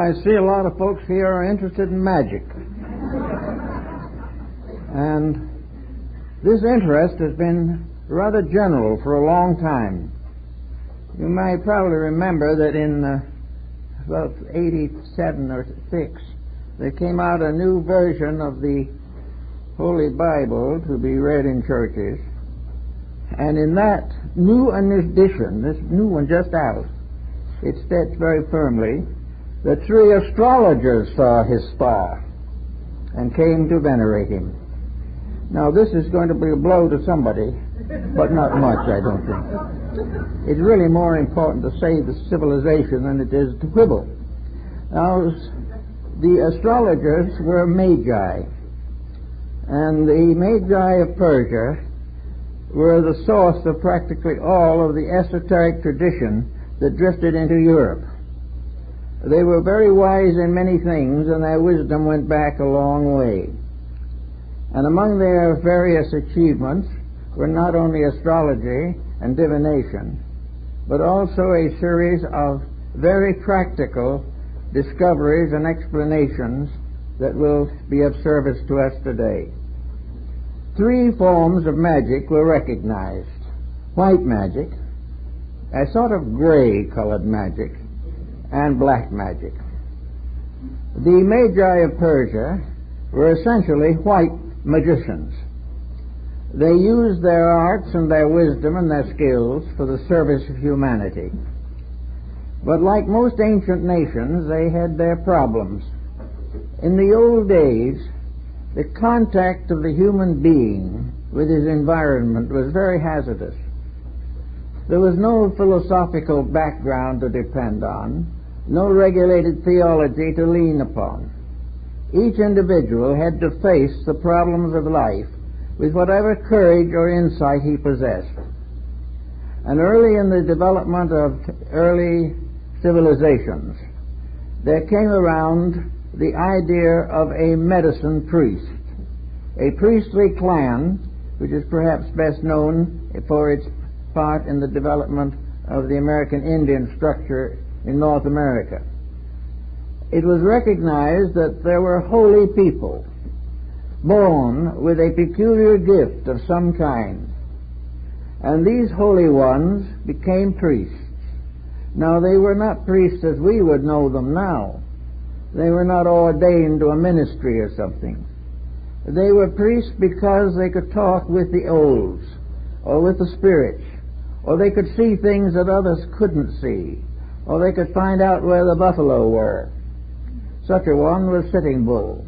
I see a lot of folks here are interested in magic. And this interest has been rather general for a long time. You may probably remember that in about 87 or 6, there came out a new version of the Holy Bible to be read in churches. And in that new edition, this new one just out, it states very firmly that 3 astrologers saw his star and came to venerate him. Now, this is going to be a blow to somebody, but not much, I don't think. It's really more important to save the civilization than it is to quibble. Now, the astrologers were magi, and the magi of Persia were the source of practically all of the esoteric tradition that drifted into Europe. They were very wise in many things, and their wisdom went back a long way. And among their various achievements were not only astrology and divination, but also a series of very practical discoveries and explanations that will be of service to us today. 3 forms of magic were recognized: white magic, a sort of gray-colored magic, and black magic. The Magi of Persia were essentially white magicians. They used their arts and their wisdom and their skills for the service of humanity. But like most ancient nations, they had their problems. In the old days, the contact of the human being with his environment was very hazardous. There was no philosophical background to depend on, no regulated theology to lean upon. Each individual had to face the problems of life with whatever courage or insight he possessed. And early in the development of early civilizations, there came around the idea of a medicine priest, a priestly clan which is perhaps best known for its part in the development of the American Indian structure in North America. It was recognized that there were holy people born with a peculiar gift of some kind, and these holy ones became priests. Now, they were not priests as we would know them now. They were not ordained to a ministry or something. They were priests because they could talk with the olds or with the spirits, or they could see things that others couldn't see, or they could find out where the buffalo were. Such a one was Sitting Bull,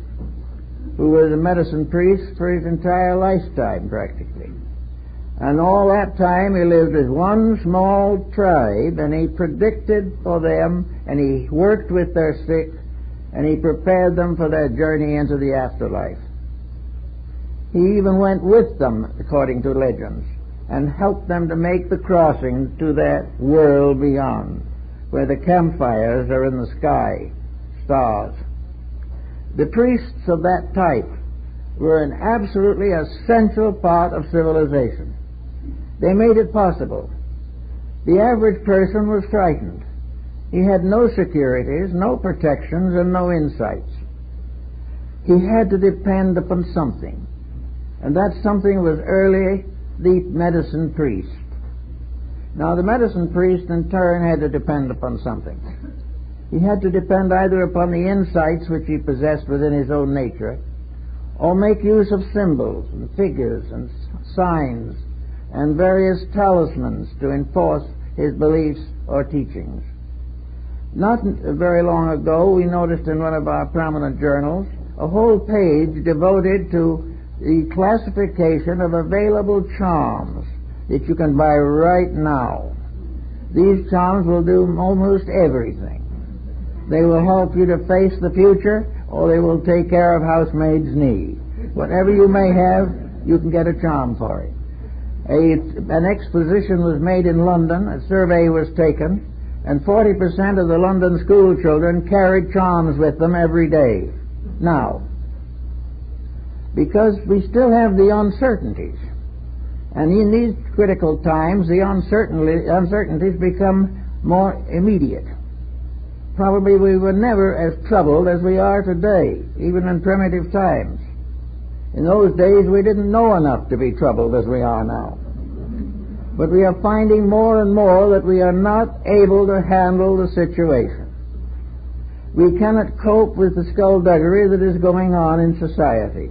who was a medicine priest for his entire lifetime, practically. And all that time he lived as one small tribe, and he predicted for them, and he worked with their sick, and he prepared them for their journey into the afterlife. He even went with them, according to legends, and helped them to make the crossing to that world beyond, where the campfires are in the sky, stars. The priests of that type were an absolutely essential part of civilization. They made it possible. The average person was frightened. He had no securities, no protections, and no insights. He had to depend upon something, and that something was early the medicine priest. Now, the medicine priest in turn had to depend upon something. He had to depend either upon the insights which he possessed within his own nature, or make use of symbols and figures and signs and various talismans to enforce his beliefs or teachings. Not very long ago, we noticed in one of our prominent journals a whole page devoted to the classification of available charms that you can buy right now. These charms will do almost everything. They will help you to face the future, or they will take care of housemaid's need. Whatever you may have, you can get a charm for it. An exposition was made in London, a survey was taken, and 40% of the London school children carried charms with them every day. Now, because we still have the uncertainties, and in these critical times the uncertainties become more immediate. probably we were never as troubled as we are today, even in primitive times. In those days we didn't know enough to be troubled as we are now. But we are finding more and more that we are not able to handle the situation. We cannot cope with the skullduggery that is going on in society.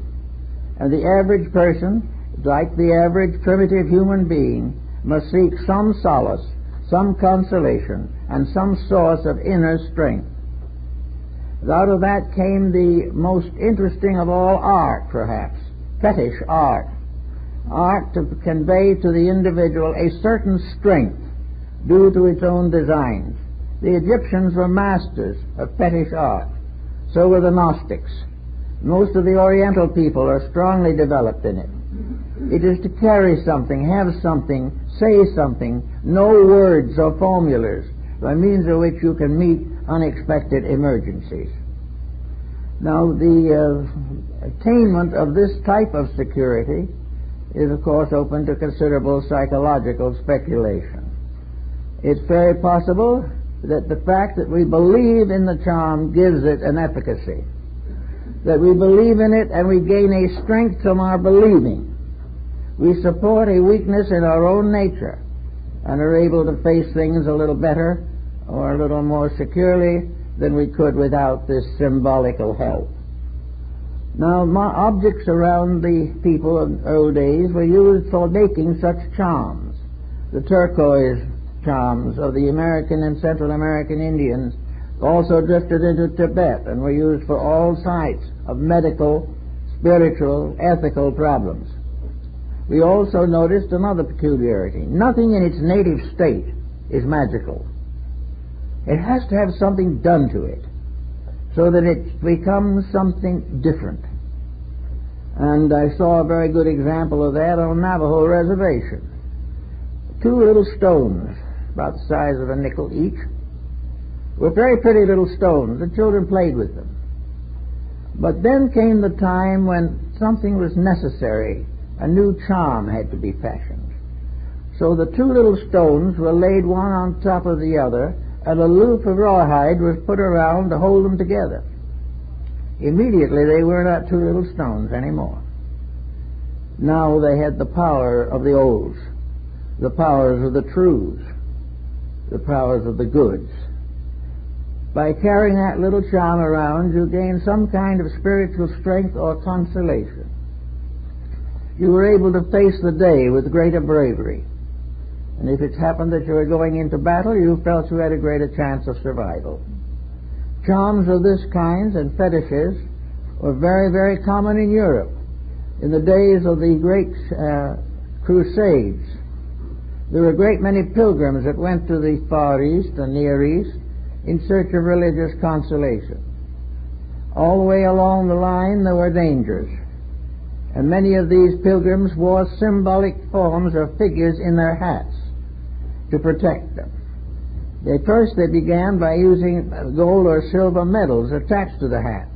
And the average person, like the average primitive human being, must seek some solace, some consolation, and some source of inner strength. Out of that came the most interesting of all art, perhaps, fetish art. Art to convey to the individual a certain strength due to its own designs. The Egyptians were masters of fetish art. So were the Gnostics. Most of the Oriental people are strongly developed in it. It is to carry something, have something, say something, no words or formulas, by means of which you can meet unexpected emergencies. Now, the attainment of this type of security is, of course, open to considerable psychological speculation. It's very possible that the fact that we believe in the charm gives it an efficacy, that we believe in it and we gain a strength from our believing. We support a weakness in our own nature and are able to face things a little better or a little more securely than we could without this symbolical help. Now, objects around the people of old days were used for making such charms. The turquoise charms of the American and Central American Indians also drifted into Tibet and were used for all sorts of medical, spiritual, ethical problems. We also noticed another peculiarity. Nothing in its native state is magical. It has to have something done to it so that it becomes something different. And I saw a very good example of that on Navajo reservation. Two little stones, about the size of a nickel each, were very pretty little stones. The children played with them. But then came the time when something was necessary. A new charm had to be fashioned. So the two little stones were laid one on top of the other, and a loop of rawhide was put around to hold them together. Immediately they were not two little stones anymore. Now they had the power of the olds, the powers of the trues, the powers of the goods. By carrying that little charm around, you gain some kind of spiritual strength or consolation. You were able to face the day with greater bravery. And if it happened that you were going into battle, you felt you had a greater chance of survival. Charms of this kind and fetishes were very, very common in Europe. In the days of the great Crusades, there were a great many pilgrims that went to the Far East and Near East in search of religious consolation. All the way along the line there were dangers. And many of these pilgrims wore symbolic forms or figures in their hats to protect them. First they began by using gold or silver medals attached to the hat,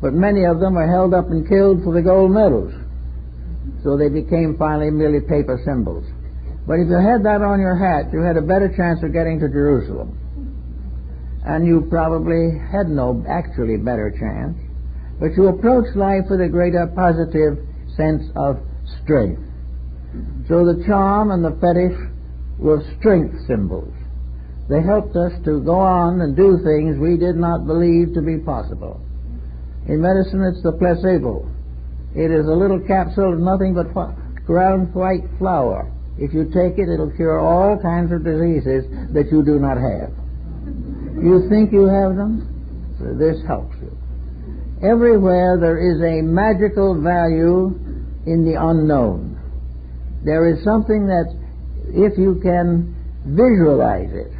but many of them were held up and killed for the gold medals, so they became finally merely paper symbols. But if you had that on your hat, you had a better chance of getting to Jerusalem, and you probably had no actually better chance, but you approach life with a greater positive sense of strength. So the charm and the fetish were strength symbols. They helped us to go on and do things we did not believe to be possible. In medicine, it's the placebo. It is a little capsule of nothing but ground white flour. If you take it, it'll cure all kinds of diseases that you do not have. You think you have them? So this helps you. Everywhere there is a magical value in the unknown. There is something that, if you can visualize it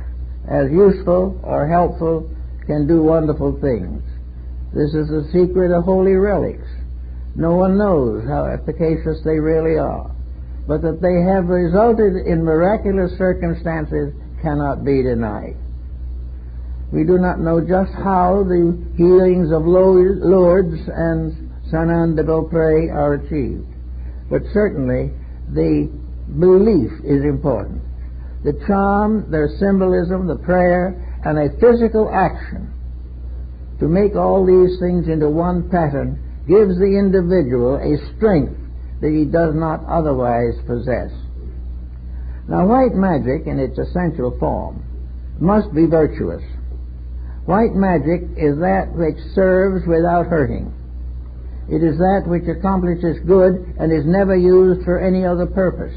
as useful or helpful, can do wonderful things. This is the secret of holy relics. No one knows how efficacious they really are, but that they have resulted in miraculous circumstances cannot be denied. We do not know just how the healings of Lourdes and Sainte-Anne de Beaupré are achieved, but certainly the belief is important. The charm, their symbolism, the prayer, and a physical action to make all these things into one pattern gives the individual a strength that he does not otherwise possess. Now, white magic in its essential form must be virtuous. White magic is that which serves without hurting. It is that which accomplishes good and is never used for any other purpose.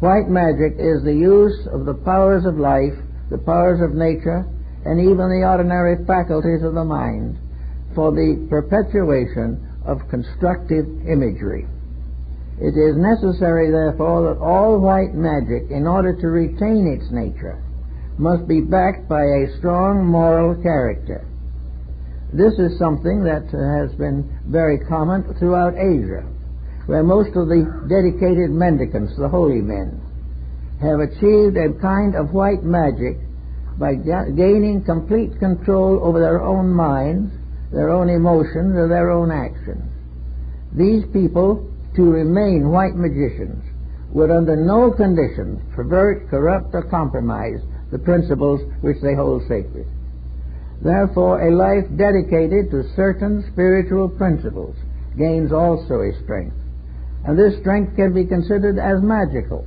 White magic is the use of the powers of life, the powers of nature, and even the ordinary faculties of the mind for the perpetuation of constructive imagery. It is necessary, therefore, that all white magic, in order to retain its nature, must be backed by a strong moral character. This is something that has been very common throughout Asia, where most of the dedicated mendicants, the holy men, have achieved a kind of white magic by gaining complete control over their own minds, their own emotions, or their own actions. These people, to remain white magicians, would under no conditions pervert, corrupt, or compromise the principles which they hold sacred. Therefore, a life dedicated to certain spiritual principles gains also a strength, and this strength can be considered as magical,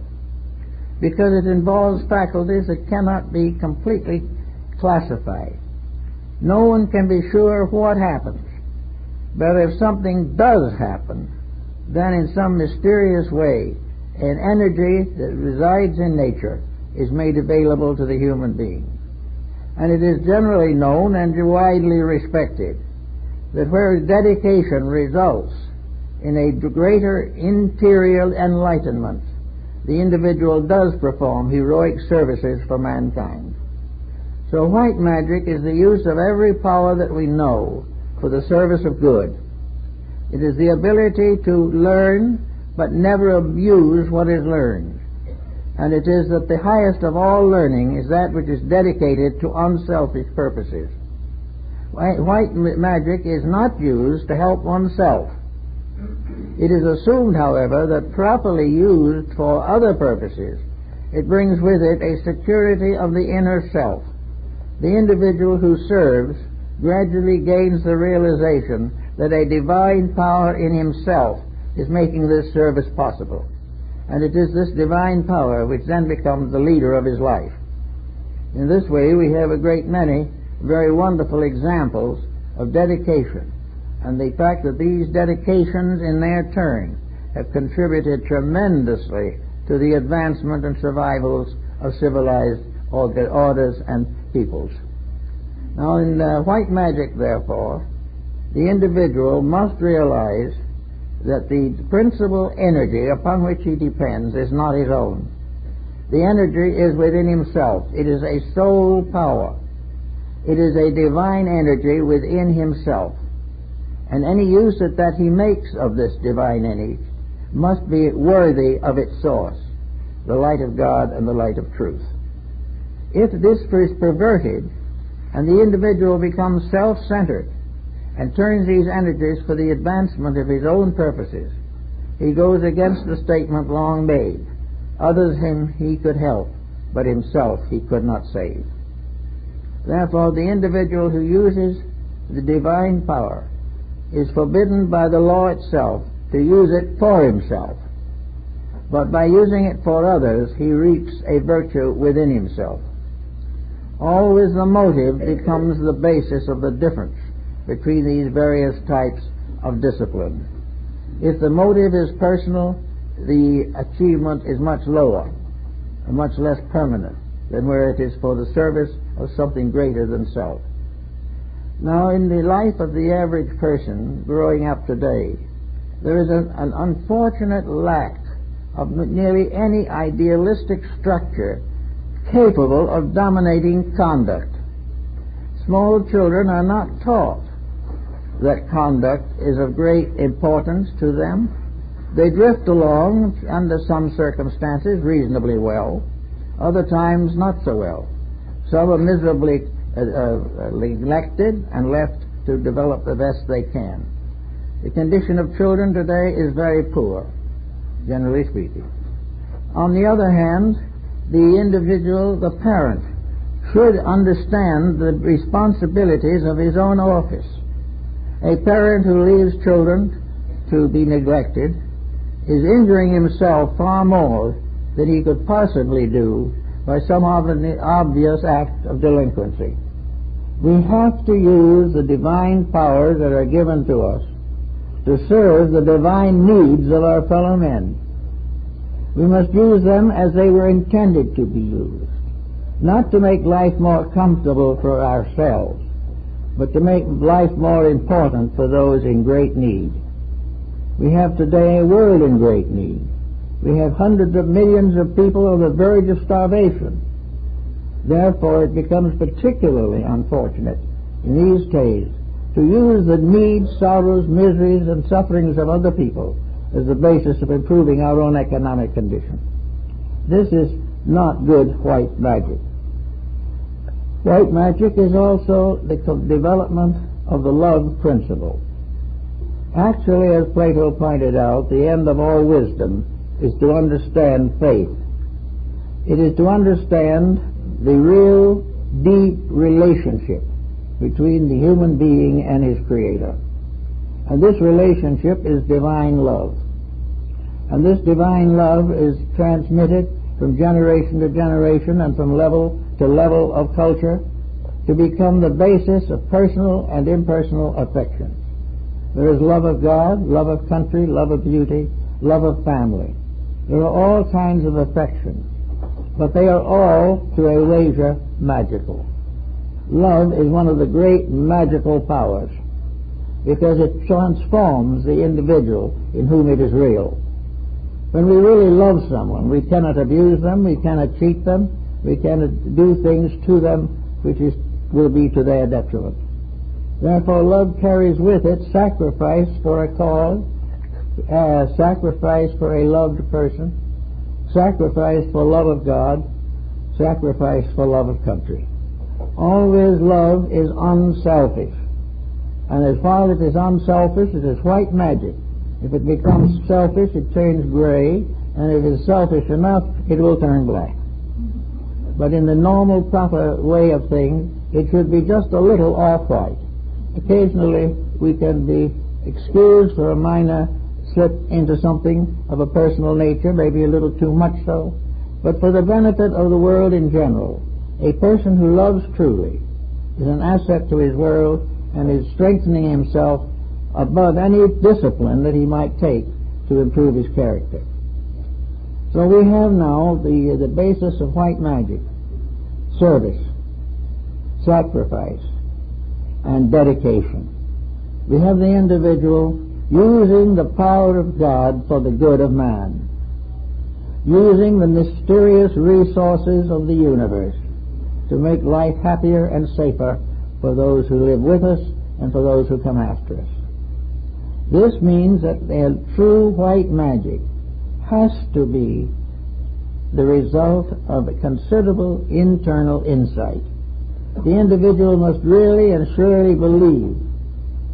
because it involves faculties that cannot be completely classified. No one can be sure what happens, but if something does happen, then in some mysterious way, an energy that resides in nature is made available to the human being. And it is generally known and widely respected that where dedication results in a greater interior enlightenment, the individual does perform heroic services for mankind. So white magic is the use of every power that we know for the service of good. It is the ability to learn but never abuse what is learned. And it is that the highest of all learning is that which is dedicated to unselfish purposes. White magic is not used to help oneself. It is assumed, however, that properly used for other purposes, it brings with it a security of the inner self. The individual who serves gradually gains the realization that a divine power in himself is making this service possible. And it is this divine power which then becomes the leader of his life. In this way, we have a great many very wonderful examples of dedication, and the fact that these dedications in their turn have contributed tremendously to the advancement and survivals of civilized orders and peoples. Now, in white magic, therefore, the individual must realize that the principal energy upon which he depends is not his own. The energy is within himself. It is a soul power. It is a divine energy within himself. And any use that he makes of this divine energy must be worthy of its source, the light of God and the light of truth. If this is perverted, and the individual becomes self-centered and turns these energies for the advancement of his own purposes, he goes against the statement long made, others him he could help, but himself he could not save. Therefore, the individual who uses the divine power is forbidden by the law itself to use it for himself, but by using it for others, he reaps a virtue within himself. Always the motive becomes the basis of the difference between these various types of discipline. If the motive is personal, the achievement is much lower and much less permanent than where it is for the service of something greater than self. Now, in the life of the average person growing up today, there is an unfortunate lack of nearly any idealistic structure capable of dominating conduct. Small children are not taught that conduct is of great importance to them. They drift along under some circumstances reasonably well, other times not so well. Some are miserably neglected and left to develop the best they can. The condition of children today is very poor, generally speaking. On the other hand, the individual, the parent, should understand the responsibilities of his own office. A parent who leaves children to be neglected is injuring himself far more than he could possibly do by some obvious act of delinquency. We have to use the divine powers that are given to us to serve the divine needs of our fellow men. We must use them as they were intended to be used, not to make life more comfortable for ourselves, but to make life more important for those in great need. We have today a world in great need. We have hundreds of millions of people on the verge of starvation. Therefore, it becomes particularly unfortunate in these days to use the needs, sorrows, miseries, and sufferings of other people as the basis of improving our own economic condition. This is not good white magic. White magic is also the development of the love principle. Actually, as Plato pointed out, the end of all wisdom is to understand faith. It is to understand the real, deep relationship between the human being and his creator. And this relationship is divine love. And this divine love is transmitted from generation to generation and from level to level of culture to become the basis of personal and impersonal affections. There is love of God, love of country, love of beauty, love of family. There are all kinds of affections, but they are all, to a wager, magical. Love is one of the great magical powers because it transforms the individual in whom it is real. When we really love someone, we cannot abuse them, we cannot cheat them, we cannot do things to them which will be to their detriment. Therefore, love carries with it sacrifice for a cause, sacrifice for a loved person, sacrifice for love of God, sacrifice for love of country. Always love is unselfish. And as far as it is unselfish, it is white magic. If it becomes selfish, it turns gray, and if it is selfish enough, it will turn black. But in the normal, proper way of things, it should be just a little off-white. Occasionally, we can be excused for a minor slip into something of a personal nature, maybe a little too much so, but for the benefit of the world in general, a person who loves truly is an asset to his world and is strengthening himself above any discipline that he might take to improve his character. So we have now the basis of white magic: service, sacrifice, and dedication. We have the individual using the power of God for the good of man, using the mysterious resources of the universe to make life happier and safer for those who live with us and for those who come after us. This means that true white magic has to be the result of a considerable internal insight. The individual must really and surely believe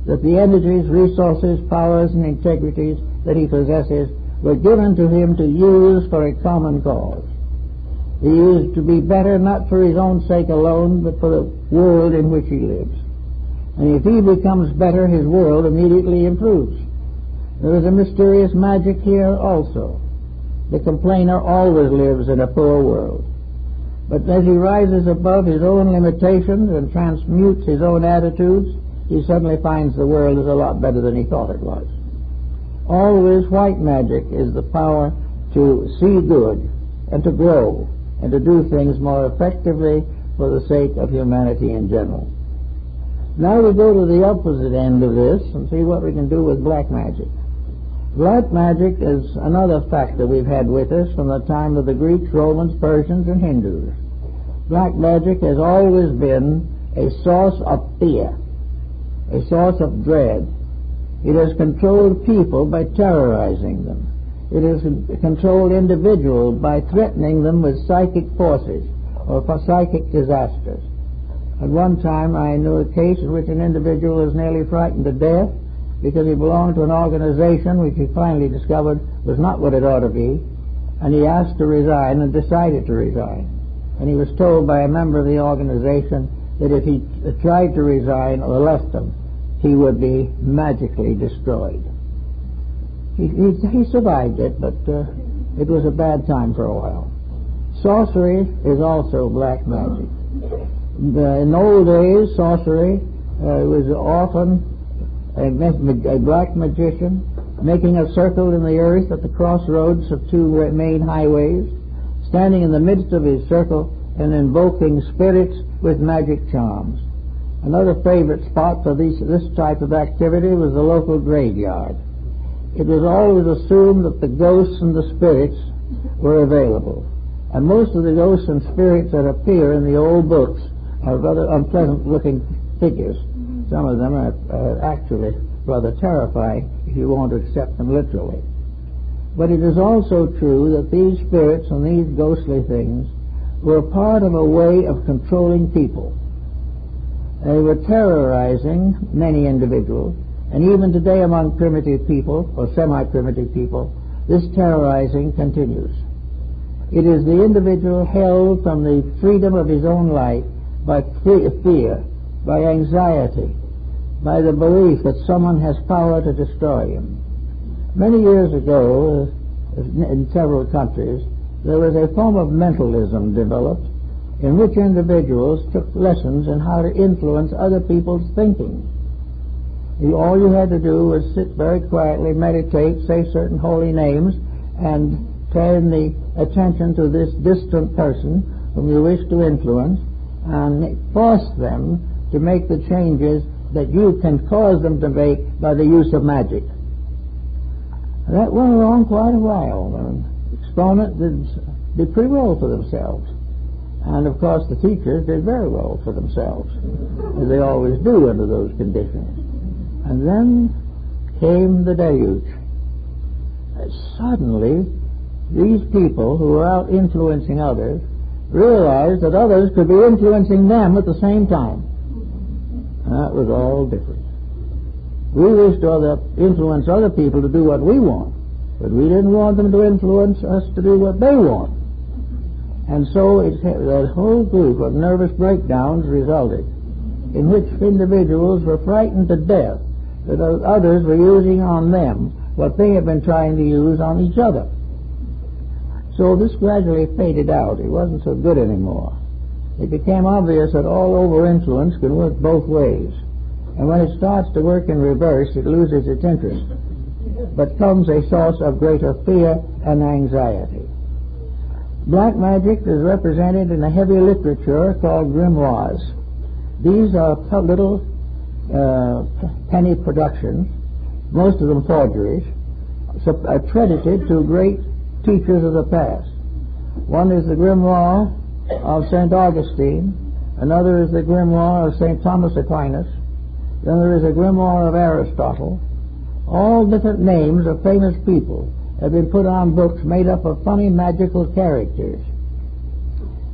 that the energies, resources, powers, and integrities that he possesses were given to him to use for a common cause. He is to be better not for his own sake alone, but for the world in which he lives. And if he becomes better, his world immediately improves. There is a mysterious magic here also. The complainer always lives in a poor world. But as he rises above his own limitations and transmutes his own attitudes, he suddenly finds the world is a lot better than he thought it was. Always white magic is the power to see good and to grow and to do things more effectively for the sake of humanity in general. Now we go to the opposite end of this and see what we can do with black magic. Black magic is another factor we've had with us from the time of the Greeks, Romans, Persians, and Hindus. Black magic has always been a source of fear, a source of dread. It has controlled people by terrorizing them. It has controlled individuals by threatening them with psychic forces or for psychic disasters. At one time I knew a case in which an individual was nearly frightened to death because he belonged to an organization which he finally discovered was not what it ought to be, and he asked to resign and decided to resign. and he was told by a member of the organization that if he tried to resign or left them, he would be magically destroyed. He survived it, but it was a bad time for a while. Sorcery is also black magic. In old days, sorcery was often a black magician making a circle in the earth at the crossroads of two main highways, standing in the midst of his circle and invoking spirits with magic charms. Another favorite spot for this type of activity was the local graveyard. It was always assumed that the ghosts and the spirits were available, and most of the ghosts and spirits that appear in the old books are rather unpleasant-looking figures. Some of them are actually rather terrifying if you want to accept them literally. But it is also true that these spirits and these ghostly things were part of a way of controlling people. They were terrorizing many individuals, and even today among primitive people, or semi-primitive people, this terrorizing continues. It is the individual held from the freedom of his own life by fear, by anxiety, by the belief that someone has power to destroy him. Many years ago, in several countries, there was a form of mentalism developed in which individuals took lessons in how to influence other people's thinking. All you had to do was sit very quietly, meditate, say certain holy names, and turn the attention to this distant person whom you wish to influence, and force them to make the changes that you can cause them to make by the use of magic. That went along quite a while, and exponents did pretty well for themselves. And of course the teachers did very well for themselves, as they always do under those conditions. And then came the deluge. Suddenly these people who were out influencing others realized that others could be influencing them at the same time. And that was all different. We wished to influence other people to do what we want, but we didn't want them to influence us to do what they want. And so that whole group of nervous breakdowns resulted, in which individuals were frightened to death that others were using on them what they had been trying to use on each other. So this gradually faded out. It wasn't so good anymore. It became obvious that all over-influence can work both ways. And when it starts to work in reverse, it loses its interest, but comes a source of greater fear and anxiety. Black magic is represented in a heavy literature called grimoires. These are little penny productions, most of them forgeries, accredited to great teachers of the past. One is the grimoire of Saint Augustine, another is the grimoire of Saint Thomas Aquinas, then there is a grimoire of Aristotle. All different names of famous people have been put on books made up of funny magical characters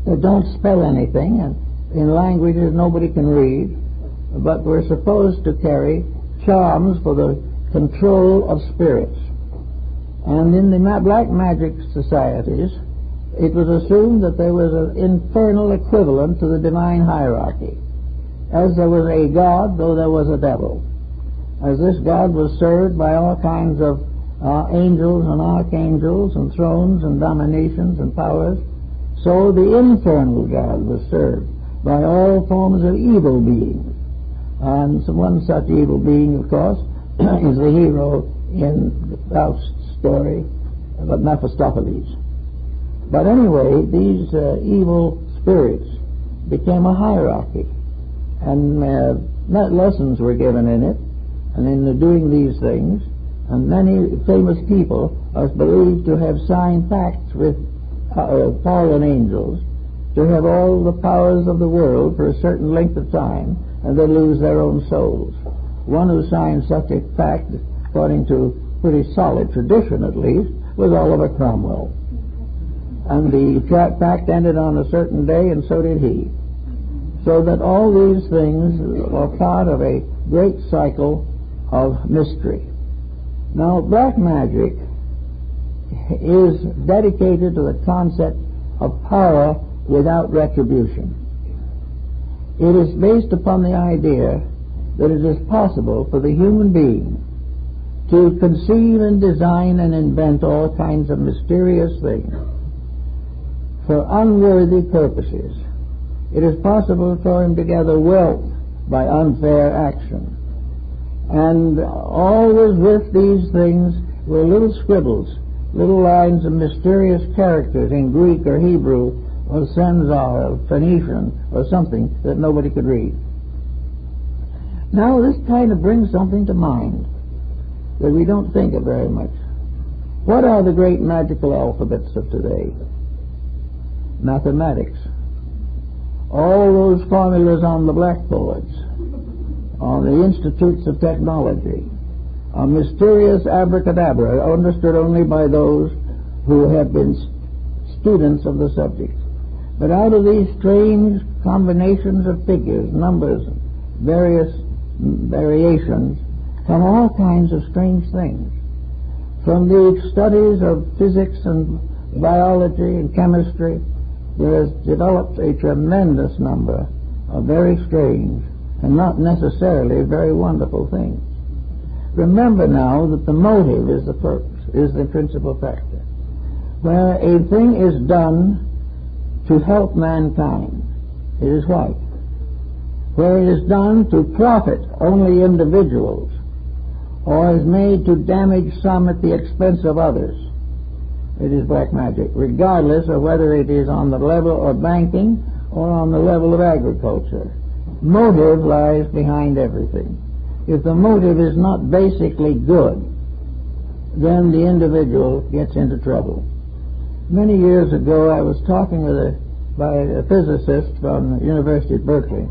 that don't spell anything, and in languages nobody can read, but we're supposed to carry charms for the control of spirits. And in the black magic societies, it was assumed that there was an infernal equivalent to the divine hierarchy. As there was a god, though there was a devil. As this god was served by all kinds of angels and archangels and thrones and dominations and powers, so the infernal god was served by all forms of evil beings. And one such evil being, of course, is the hero in Faust's story about Mephistopheles. But anyway, these evil spirits became a hierarchy, and lessons were given in it, and in the doing these things, and many famous people are believed to have signed pacts with fallen angels to have all the powers of the world for a certain length of time, and they lose their own souls. One who signed such a pact, according to pretty solid tradition at least, was Oliver Cromwell. And the pact ended on a certain day, and so did he. So that all these things are part of a great cycle of mystery. Now, black magic is dedicated to the concept of power without retribution. It is based upon the idea that it is possible for the human being to conceive and design and invent all kinds of mysterious things for unworthy purposes. It is possible for him to gather wealth by unfair action. And always with these things were little scribbles, little lines of mysterious characters in Greek or Hebrew or Senzar or Phoenician or something that nobody could read. Now this kind of brings something to mind that we don't think of very much. What are the great magical alphabets of today? Mathematics. All those formulas on the blackboards, on the institutes of technology, are mysterious abracadabra, understood only by those who have been students of the subject. But out of these strange combinations of figures, numbers, various variations, from all kinds of strange things. From the studies of physics and biology and chemistry, there has developed a tremendous number of very strange and not necessarily very wonderful things. Remember now that the motive is the purpose, is the principal factor. Where a thing is done to help mankind, it is right. Where it is done to profit only individuals, or is made to damage some at the expense of others, it is black magic, regardless of whether it is on the level of banking or on the level of agriculture. Motive lies behind everything. If the motive is not basically good, then the individual gets into trouble. Many years ago, I was talking with a physicist from the University of Berkeley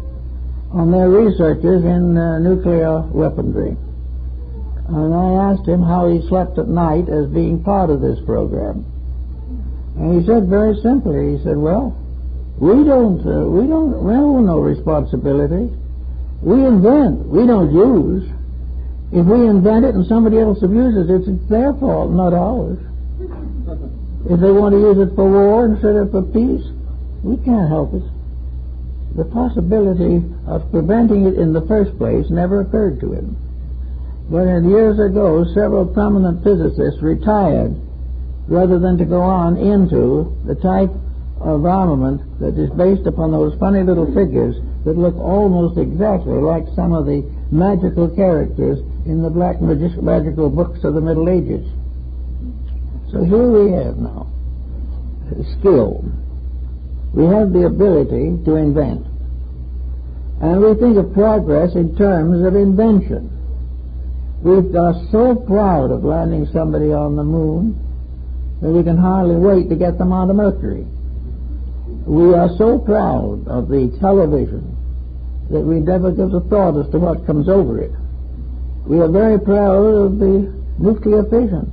on their researches in nuclear weaponry. And I asked him how he slept at night as being part of this program. And he said very simply, he said, well, we own no responsibility. We invent, we don't use. If we invent it and somebody else abuses it, it's their fault, not ours. If they want to use it for war instead of for peace, we can't help it. The possibility of preventing it in the first place never occurred to him. But years ago, several prominent physicists retired rather than to go on into the type of armament that is based upon those funny little figures that look almost exactly like some of the magical characters in the black magical books of the Middle Ages. So here we have now skill. We have the ability to invent. And we think of progress in terms of invention. We are so proud of landing somebody on the moon that we can hardly wait to get them onto Mercury. We are so proud of the television that we never give a thought as to what comes over it. We are very proud of the nuclear fission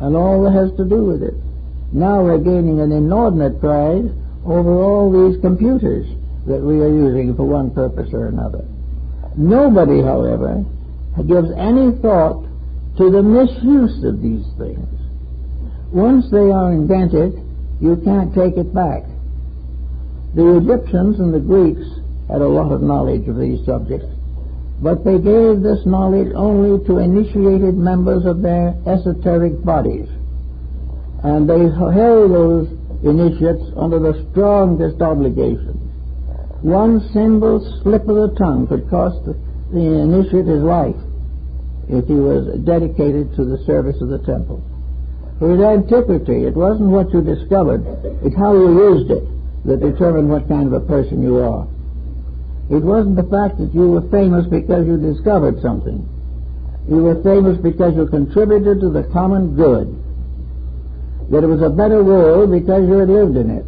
and all that has to do with it. Now we're gaining an inordinate prize over all these computers that we are using for one purpose or another. Nobody, however, gives any thought to the misuse of these things. Once they are invented, you can't take it back. The Egyptians and the Greeks had a lot of knowledge of these subjects, but they gave this knowledge only to initiated members of their esoteric bodies. And they held those initiates under the strongest obligations. One single slip of the tongue could cost the initiate his life, if he was dedicated to the service of the temple. With antiquity, it wasn't what you discovered, it's how you used it that determined what kind of a person you are. It wasn't the fact that you were famous because you discovered something. You were famous because you contributed to the common good. That it was a better world because you had lived in it.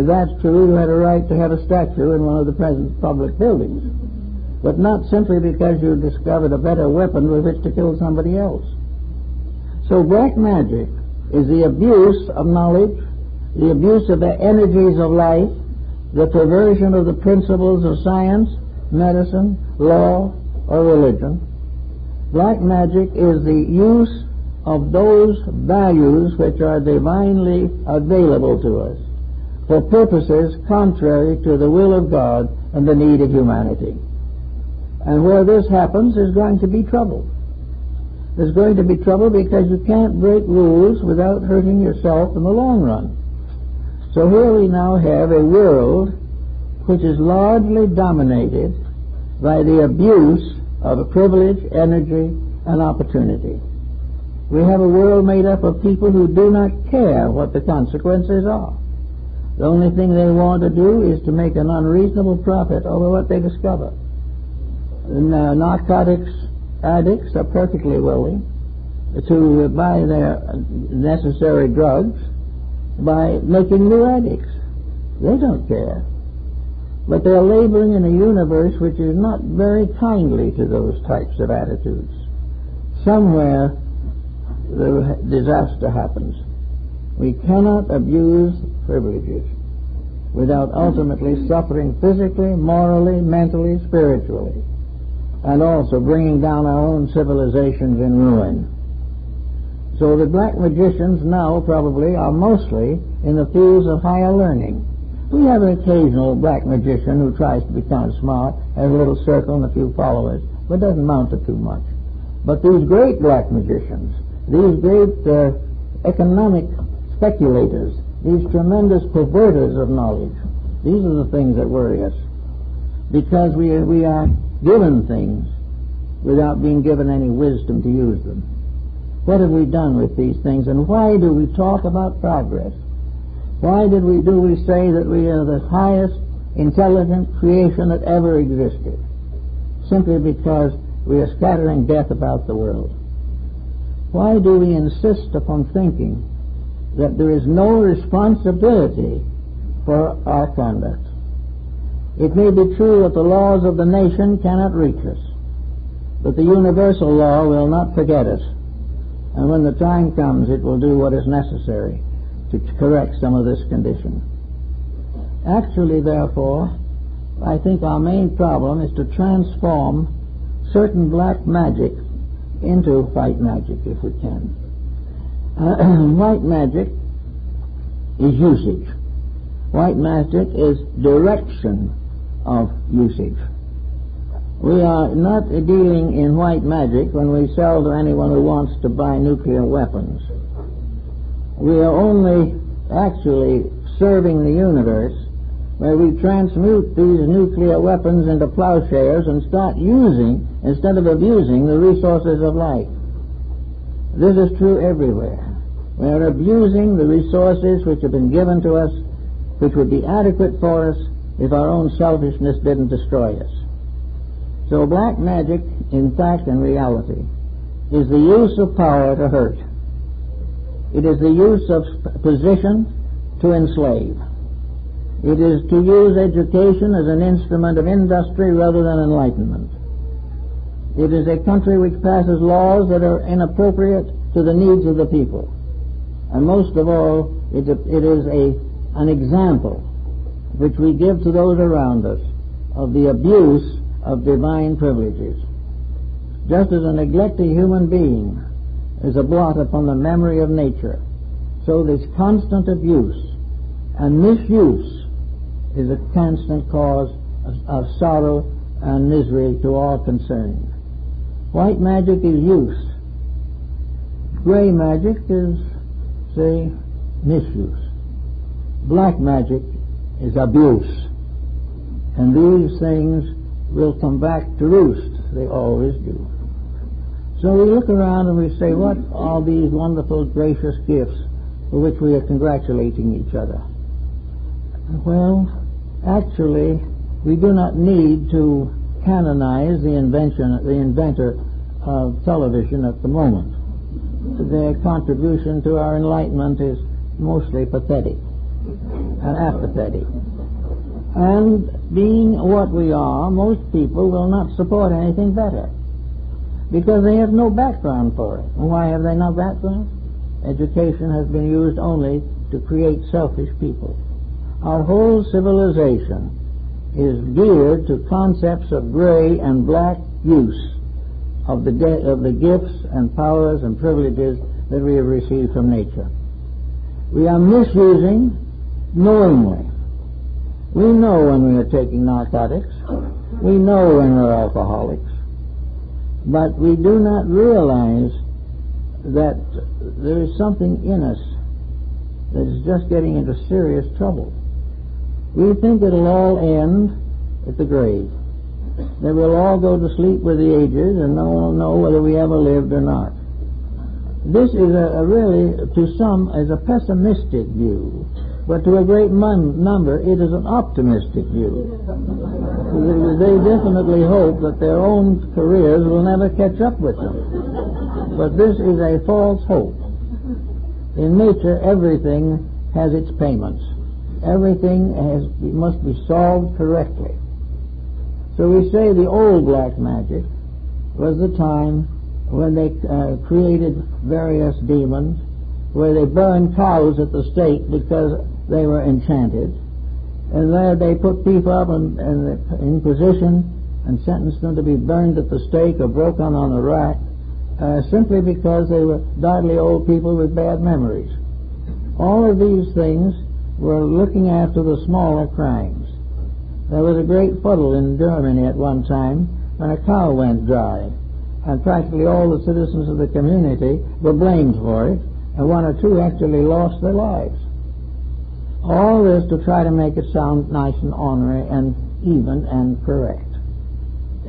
If that's true, you had a right to have a statue in one of the present public buildings. But not simply because you discovered a better weapon with which to kill somebody else. So black magic is the abuse of knowledge, the abuse of the energies of life, the perversion of the principles of science, medicine, law, or religion. Black magic is the use of those values which are divinely available to us, for purposes contrary to the will of God and the need of humanity. And where this happens, there's going to be trouble. There's going to be trouble because you can't break rules without hurting yourself in the long run. So here we now have a world which is largely dominated by the abuse of privilege, energy, and opportunity. We have a world made up of people who do not care what the consequences are. The only thing they want to do is to make an unreasonable profit over what they discover. Narcotics addicts are perfectly willing to buy their necessary drugs by making new addicts. They don't care. But they're laboring in a universe which is not very kindly to those types of attitudes. Somewhere the disaster happens. We cannot abuse privileges without ultimately suffering physically, morally, mentally, spiritually, and also bringing down our own civilizations in ruin. So the black magicians now probably are mostly in the fields of higher learning. We have an occasional black magician who tries to be kind of smart, has a little circle and a few followers, but doesn't amount to too much. But these great black magicians, these great economic speculators, these tremendous perverters of knowledge, these are the things that worry us, because we are given things without being given any wisdom to use them. What have we done with these things, and why do we talk about progress? Why do we say that we are the highest intelligent creation that ever existed? Simply because we are scattering death about the world. Why do we insist upon thinking that there is no responsibility for our conduct? It may be true that the laws of the nation cannot reach us, but the universal law will not forget us. And when the time comes, it will do what is necessary to correct some of this condition. Actually, therefore, I think our main problem is to transform certain black magic into white magic, if we can. White magic is usage. White magic is direction of usage. We are not dealing in white magic when we sell to anyone who wants to buy nuclear weapons. We are only actually serving the universe where we transmute these nuclear weapons into plowshares and start using, instead of abusing, the resources of life. This is true everywhere. We are abusing the resources which have been given to us, which would be adequate for us if our own selfishness didn't destroy us. So black magic, in fact and reality, is the use of power to hurt. It is the use of position to enslave. It is to use education as an instrument of industry rather than enlightenment. It is a country which passes laws that are inappropriate to the needs of the people. And most of all, it is an example which we give to those around us of the abuse of divine privileges. Just as a neglected human being is a blot upon the memory of nature, so this constant abuse and misuse is a constant cause of sorrow and misery to all concerned. White magic is use. Gray magic is, say, misuse. Black magic is abuse. And these things will come back to roost. They always do. So we look around and we say, what are these wonderful, gracious gifts for which we are congratulating each other? Well, actually, we do not need to canonize the inventor of television at the moment. Their contribution to our enlightenment is mostly pathetic and apathetic. And being what we are, most people will not support anything better because they have no background for it. And why have they no background? Education has been used only to create selfish people. Our whole civilization is geared to concepts of gray and black use of the gifts and powers and privileges that we have received from nature. We are misusing knowingly. We know when we are taking narcotics. We know when we're alcoholics. But we do not realize that there is something in us that is just getting into serious trouble. We think it'll all end at the grave. That we'll all go to sleep with the ages and no one will know whether we ever lived or not. This is a really, to some, is a pessimistic view, but to a great number it is an optimistic view. They definitely hope that their own careers will never catch up with them. But this is a false hope. In nature, everything has its payments. Everything must be solved correctly. So we say the old black magic was the time when they created various demons, where they burned cows at the stake because they were enchanted, and there they put people up in the Inquisition and sentenced them to be burned at the stake or broken on a rack simply because they were dawdly old people with bad memories. All of these things were looking after the smaller crimes. There was a great fuddle in Germany at one time when a cow went dry, and practically all the citizens of the community were blamed for it, and one or two actually lost their lives. All this to try to make it sound nice and ornery and even and correct.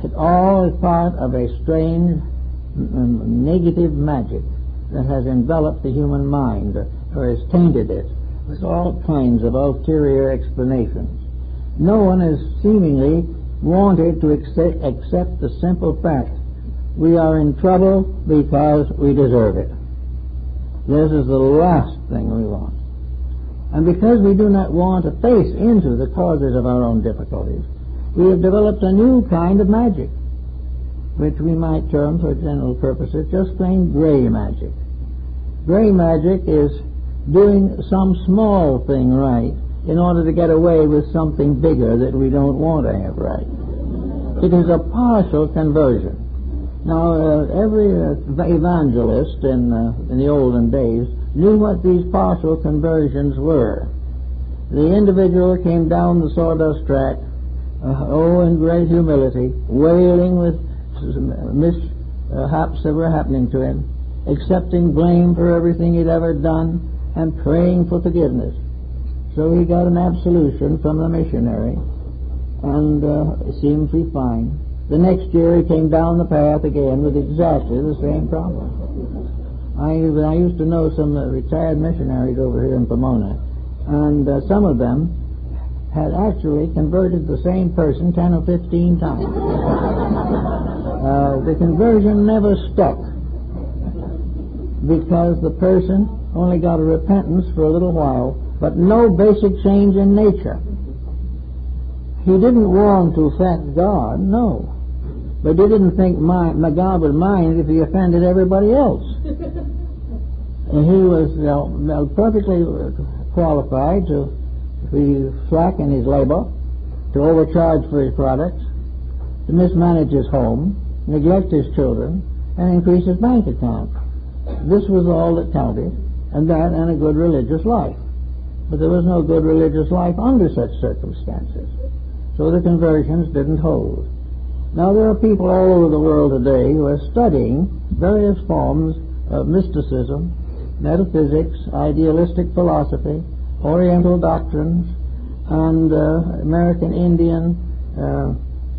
It all is part of a strange negative magic that has enveloped the human mind or has tainted it with all kinds of ulterior explanations. No one is seemingly wanted to accept the simple fact we are in trouble because we deserve it. This is the last thing we want. And because we do not want to face into the causes of our own difficulties, we have developed a new kind of magic, which we might term, for general purposes, just plain gray magic. Gray magic is doing some small thing right in order to get away with something bigger that we don't want to have right. It is a partial conversion. Now, every evangelist in the olden days knew what these partial conversions were. The individual came down the sawdust track, in great humility, wailing with mishaps that were happening to him, accepting blame for everything he'd ever done, and praying for forgiveness. So he got an absolution from the missionary, and it seemed to be fine. The next year he came down the path again with exactly the same problem. I used to know some retired missionaries over here in Pomona, and some of them had actually converted the same person 10 or 15 times. The conversion never stuck, because the person only got a repentance for a little while, but no basic change in nature. He didn't want to offend God, no. But he didn't think my God would mind if he offended everybody else. And he was perfectly qualified to be slack in his labor, to overcharge for his products, to mismanage his home, neglect his children, and increase his bank account. This was all that counted, and that and a good religious life. But there was no good religious life under such circumstances. So the conversions didn't hold. Now, there are people all over the world today who are studying various forms of mysticism, metaphysics, idealistic philosophy, Oriental doctrines, and American Indian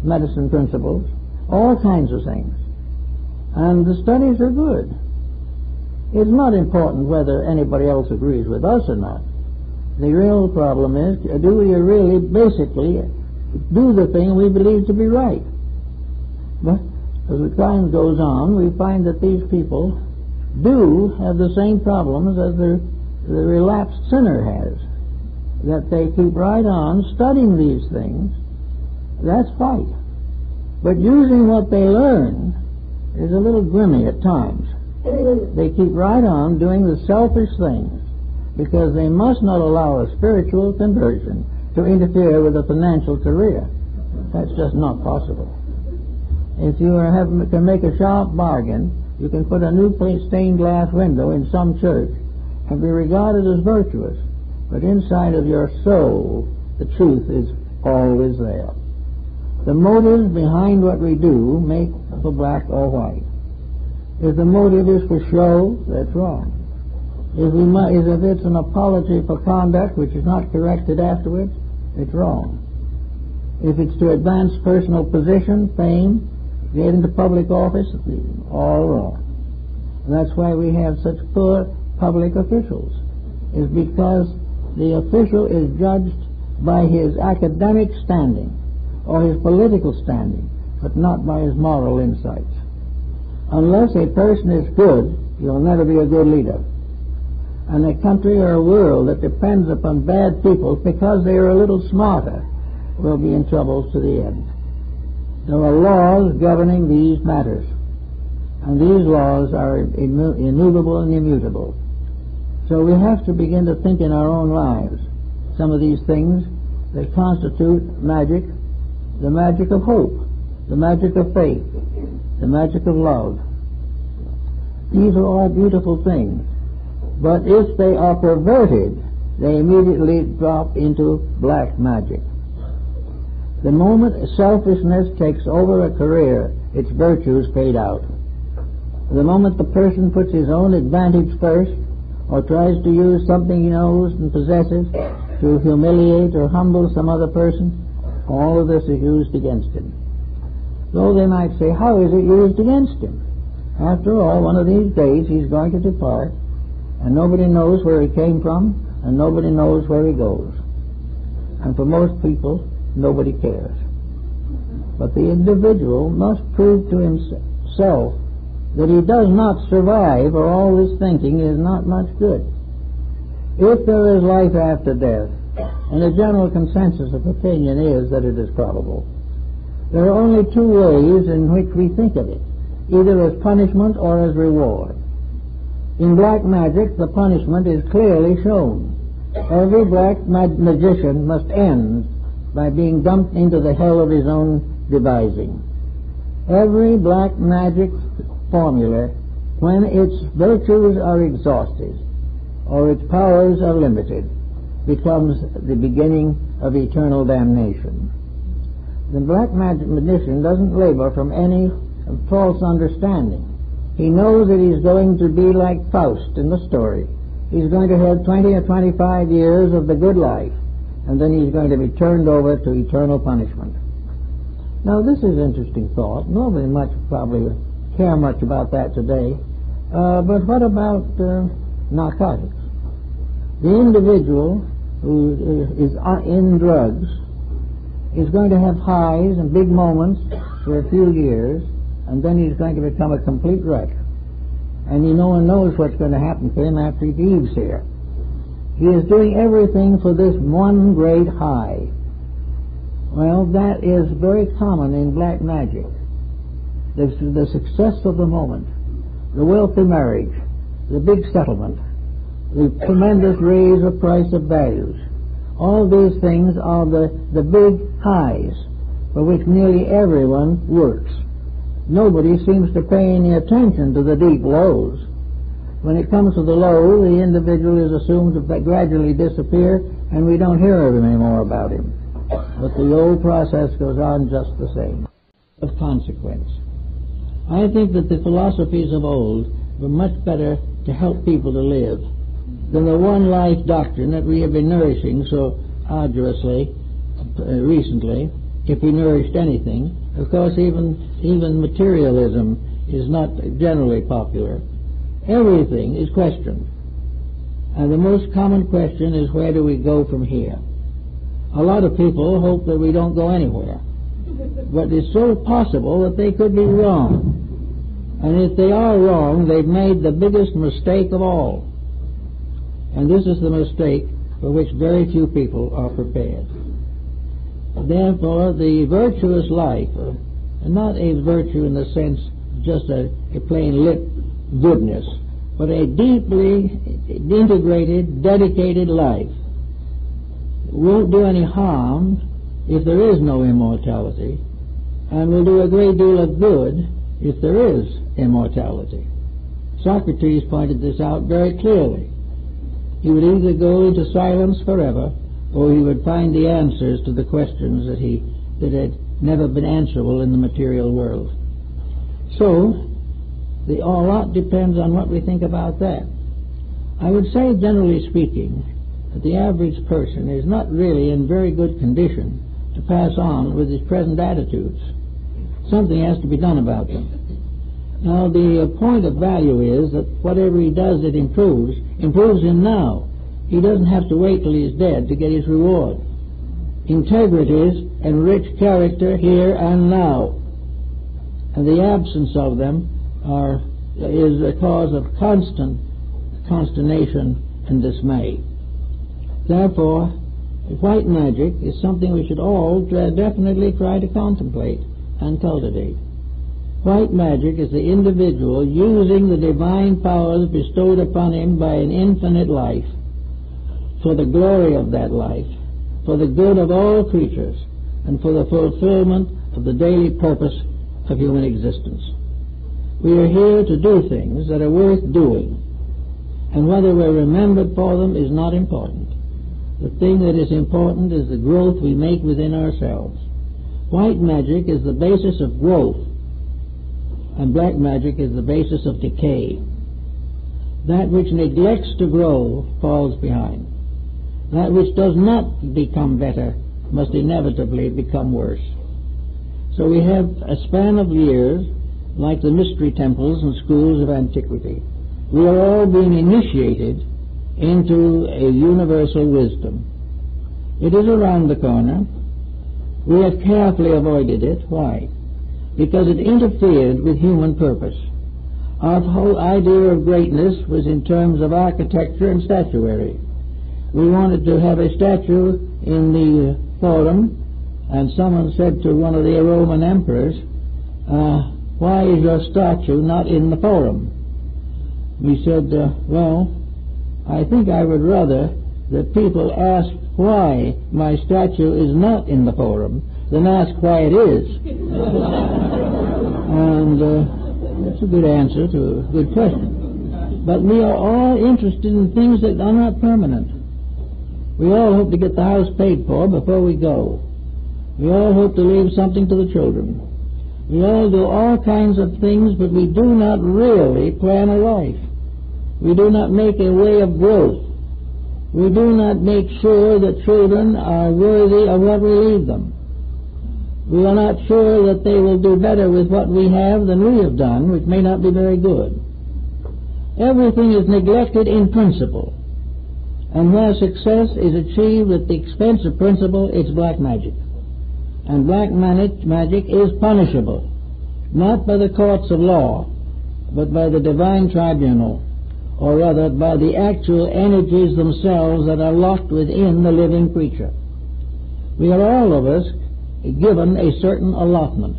medicine principles, all kinds of things. And the studies are good. It's not important whether anybody else agrees with us or not. The real problem is, do we really basically do the thing we believe to be right? But as the time goes on, we find that these people do have the same problems as the relapsed sinner has, that they keep right on studying these things. That's right. But using what they learn is a little grimy at times. They keep right on doing the selfish things, because they must not allow a spiritual conversion to interfere with a financial career. That's just not possible. If you can make a sharp bargain, you can put a new stained glass window in some church and be regarded as virtuous, But inside of your soul, the truth is always there. The motives behind what we do make for black or white. If the motive is for show, that's wrong. If it's an apology for conduct which is not corrected afterwards, it's wrong. If it's to advance personal position, fame, get into public office, all wrong. That's why we have such poor public officials, is because the official is judged by his academic standing or his political standing, but not by his moral insights. Unless a person is good, you'll never be a good leader. And a country or a world that depends upon bad people because they are a little smarter will be in trouble to the end. There are laws governing these matters, and these laws are immovable and immutable. So we have to begin to think in our own lives some of these things that constitute magic: the magic of hope, the magic of faith, the magic of love. These are all beautiful things, but if they are perverted, they immediately drop into black magic. The moment selfishness takes over a career, its virtues fade out. The moment the person puts his own advantage first, or tries to use something he knows and possesses to humiliate or humble some other person, all of this is used against him. Though they might say, how is it used against him? After all, one of these days he's going to depart, and nobody knows where he came from, and nobody knows where he goes. And for most people, nobody cares. But the individual must prove to himself that he does not survive, or all his thinking is not much good. If there is life after death, and the general consensus of opinion is that it is probable, there are only two ways in which we think of it, either as punishment or as reward. In black magic, the punishment is clearly shown. Every black magician must end by being dumped into the hell of his own devising. Every black magic formula, when its virtues are exhausted or its powers are limited, becomes the beginning of eternal damnation. The black magic magician doesn't labor from any false understanding. He knows that he's going to be like Faust in the story. He's going to have 20 or 25 years of the good life, and then he's going to be turned over to eternal punishment. Now, this is interesting thought. Nobody much probably care much about that today. But what about narcotics? The individual who is in drugs is going to have highs and big moments for a few years, and then he's going to become a complete wreck. And no one knows what's going to happen to him after he leaves here. He is doing everything for this one great high. Well, that is very common in black magic. The success of the moment, the wealthy marriage, the big settlement, the tremendous raise of price of values, all these things are the big highs for which nearly everyone works. Nobody seems to pay any attention to the deep lows. When it comes to the low, the individual is assumed to gradually disappear, and we don't hear anymore about him. But the old process goes on just the same. Of consequence, I think that the philosophies of old were much better to help people to live than the one-life doctrine that we have been nourishing so arduously recently, if we nourished anything. Of course, even materialism is not generally popular. Everything is questioned, and the most common question is, where do we go from here? A lot of people hope that we don't go anywhere, but it's so possible that they could be wrong, and if they are wrong, they've made the biggest mistake of all, and this is the mistake for which very few people are prepared. Therefore, the virtuous life, and not a virtue in the sense just a plain lip goodness, but a deeply integrated, dedicated life won't do any harm if there is no immortality, and will do a great deal of good if there is immortality. Socrates pointed this out very clearly. he would either go into silence forever, or he would find the answers to the questions that had never been answerable in the material world. So, a lot depends on what we think about that. I would say, generally speaking, that the average person is not really in very good condition to pass on with his present attitudes. Something has to be done about them. Now, the point of value is that whatever he does that improves him now. He doesn't have to wait till he's dead to get his reward. Integrities enrich character here and now, and the absence of them is a cause of constant consternation and dismay. Therefore, white magic is something we should all definitely try to contemplate and cultivate. White magic is the individual using the divine powers bestowed upon him by an infinite life for the glory of that life, for the good of all creatures, and for the fulfillment of the daily purpose of human existence. We are here to do things that are worth doing, and whether we're remembered for them is not important. The thing that is important is the growth we make within ourselves. White magic is the basis of growth, and black magic is the basis of decay. That which neglects to grow falls behind. That which does not become better must inevitably become worse. So we have a span of years like the mystery temples and schools of antiquity. We are all being initiated into a universal wisdom. It is around the corner. We have carefully avoided it. Why? Because it interfered with human purpose. Our whole idea of greatness was in terms of architecture and statuary. We wanted to have a statue in the Forum, and someone said to one of the Roman emperors, "Why is your statue not in the Forum?" He said, "Well, I think I would rather that people ask why my statue is not in the Forum than ask why it is." And that's a good answer to a good question. But we are all interested in things that are not permanent. We all hope to get the house paid for before we go. We all hope to leave something to the children. We all do all kinds of things, but we do not really plan a life. We do not make a way of growth. We do not make sure that children are worthy of what we leave them. We are not sure that they will do better with what we have than we have done, which may not be very good. Everything is neglected in principle, and where success is achieved at the expense of principle, it's black magic. And black magic is punishable, not by the courts of law, but by the divine tribunal, or rather by the actual energies themselves that are locked within the living creature. We are all of us given a certain allotment.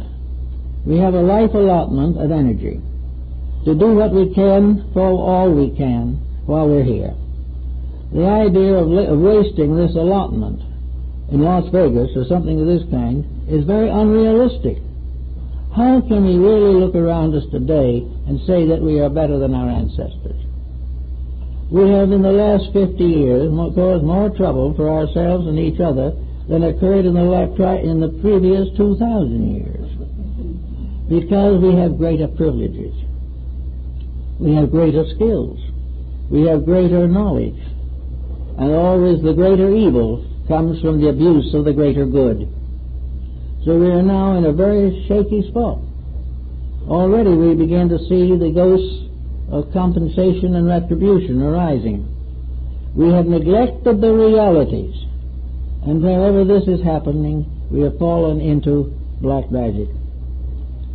We have a life allotment of energy to do what we can for all we can while we're here. The idea of wasting this allotment in Las Vegas or something of this kind is very unrealistic. How can we really look around us today and say that we are better than our ancestors? We have in the last 50 years caused more trouble for ourselves and each other than occurred in the previous 2,000 years, because we have greater privileges. We have greater skills. We have greater knowledge. And always the greater evil comes from the abuse of the greater good. So we are now in a very shaky spot. Already we begin to see the ghosts of compensation and retribution arising. We have neglected the realities, and wherever this is happening, we have fallen into black magic.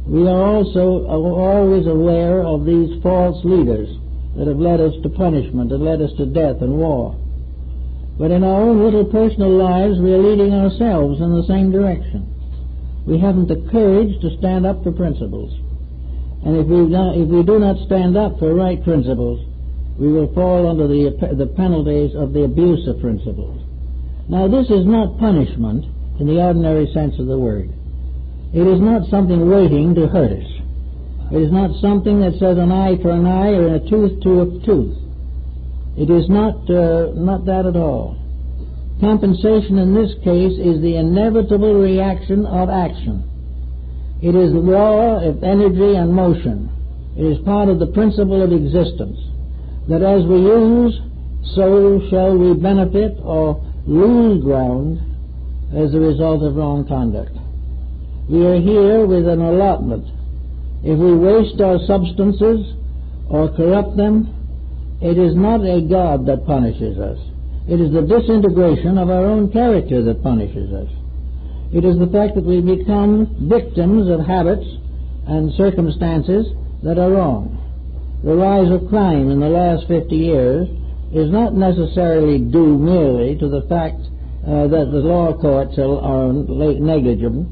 We are also always aware of these false leaders that have led us to punishment and led us to death and war. But in our own little personal lives, we are leading ourselves in the same direction. We haven't the courage to stand up for principles. And if we do not stand up for right principles, we will fall under the penalties of the abuse of principles. Now, this is not punishment in the ordinary sense of the word. It is not something waiting to hurt us. It is not something that says an eye for an eye or a tooth to a tooth. It is not that at all. Compensation in this case is the inevitable reaction of action. It is the law of energy and motion. It is part of the principle of existence, that as we use, so shall we benefit or lose ground as a result of wrong conduct. We are here with an allotment. If we waste our substances or corrupt them, it is not a God that punishes us. It is the disintegration of our own character that punishes us. It is the fact that we become victims of habits and circumstances that are wrong. The rise of crime in the last 50 years is not necessarily due merely to the fact that the law courts are negligible.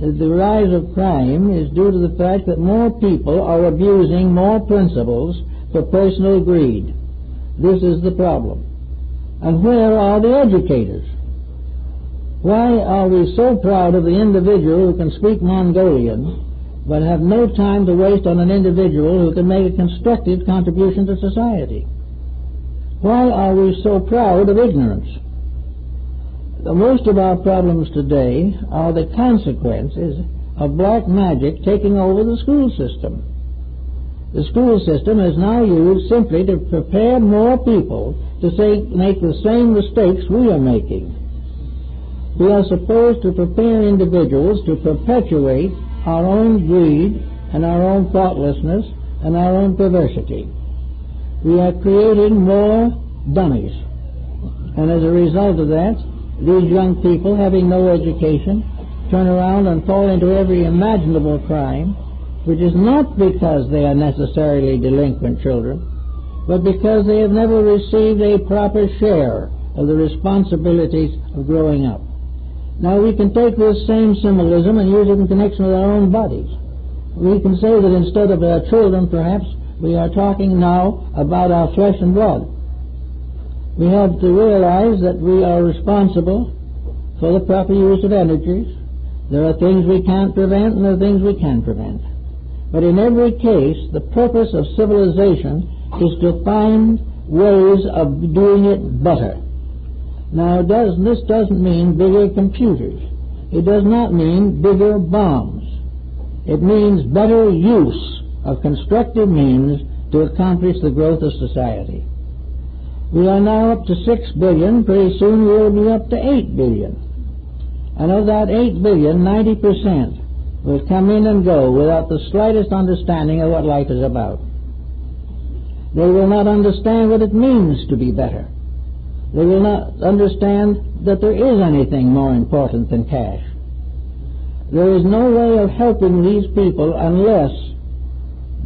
The rise of crime is due to the fact that more people are abusing more principles for personal greed. This is the problem. And where are the educators? Why are we so proud of the individual who can speak Mongolian but have no time to waste on an individual who can make a constructive contribution to society? Why are we so proud of ignorance? Most of our problems today are the consequences of black magic taking over the school system. The school system is now used simply to prepare more people to make the same mistakes we are making. We are supposed to prepare individuals to perpetuate our own greed and our own thoughtlessness and our own perversity. We are creating more dummies. And as a result of that, these young people, having no education, turn around and fall into every imaginable crime, which is not because they are necessarily delinquent children, but because they have never received a proper share of the responsibilities of growing up. Now, we can take this same symbolism and use it in connection with our own bodies. We can say that instead of our children, perhaps, we are talking now about our flesh and blood. We have to realize that we are responsible for the proper use of energies. There are things we can't prevent, and there are things we can prevent. But in every case, the purpose of civilization is to find ways of doing it better. Now, this doesn't mean bigger computers. It does not mean bigger bombs. It means better use of constructive means to accomplish the growth of society. We are now up to 6 billion. Pretty soon we'll be up to 8 billion. And of that 8 billion, 90% will come in and go without the slightest understanding of what life is about. They will not understand what it means to be better. They will not understand that there is anything more important than cash. There is no way of helping these people unless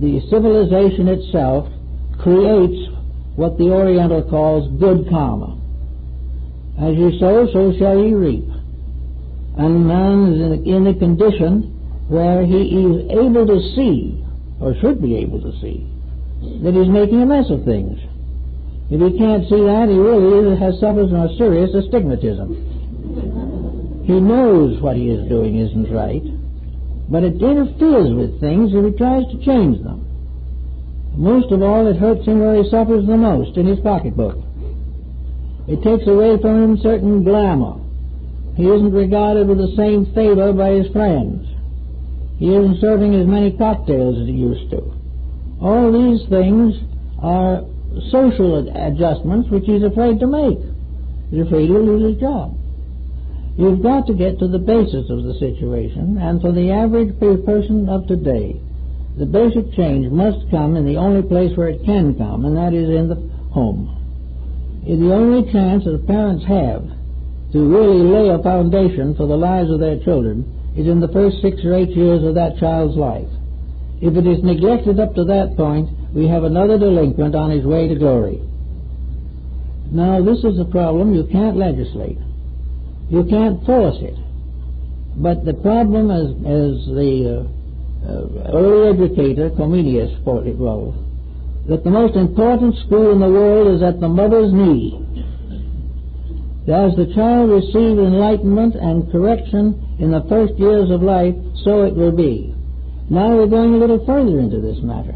the civilization itself creates what the Oriental calls good karma. As you sow, so shall you reap. And man is in a condition where he is able to see, or should be able to see, that he's making a mess of things. If he can't see that, he really suffers from a serious astigmatism. He knows what he is doing isn't right, but it interferes with things if he tries to change them. Most of all, it hurts him where he suffers the most, in his pocketbook. It takes away from him certain glamour. He isn't regarded with the same favor by his friends. He isn't serving as many cocktails as he used to. All these things are social adjustments which he's afraid to make. He's afraid he'll lose his job. You've got to get to the basis of the situation, and for the average person of today, the basic change must come in the only place where it can come, and that is in the home. It's the only chance that parents have to really lay a foundation for the lives of their children is in the first 6 or 8 years of that child's life. If it is neglected up to that point, we have another delinquent on his way to glory. Now, this is a problem you can't legislate. You can't force it. But the problem, as the early educator Comenius thought it was, that the most important school in the world is at the mother's knee. As the child receives enlightenment and correction in the first years of life, so it will be. Now we're going a little further into this matter.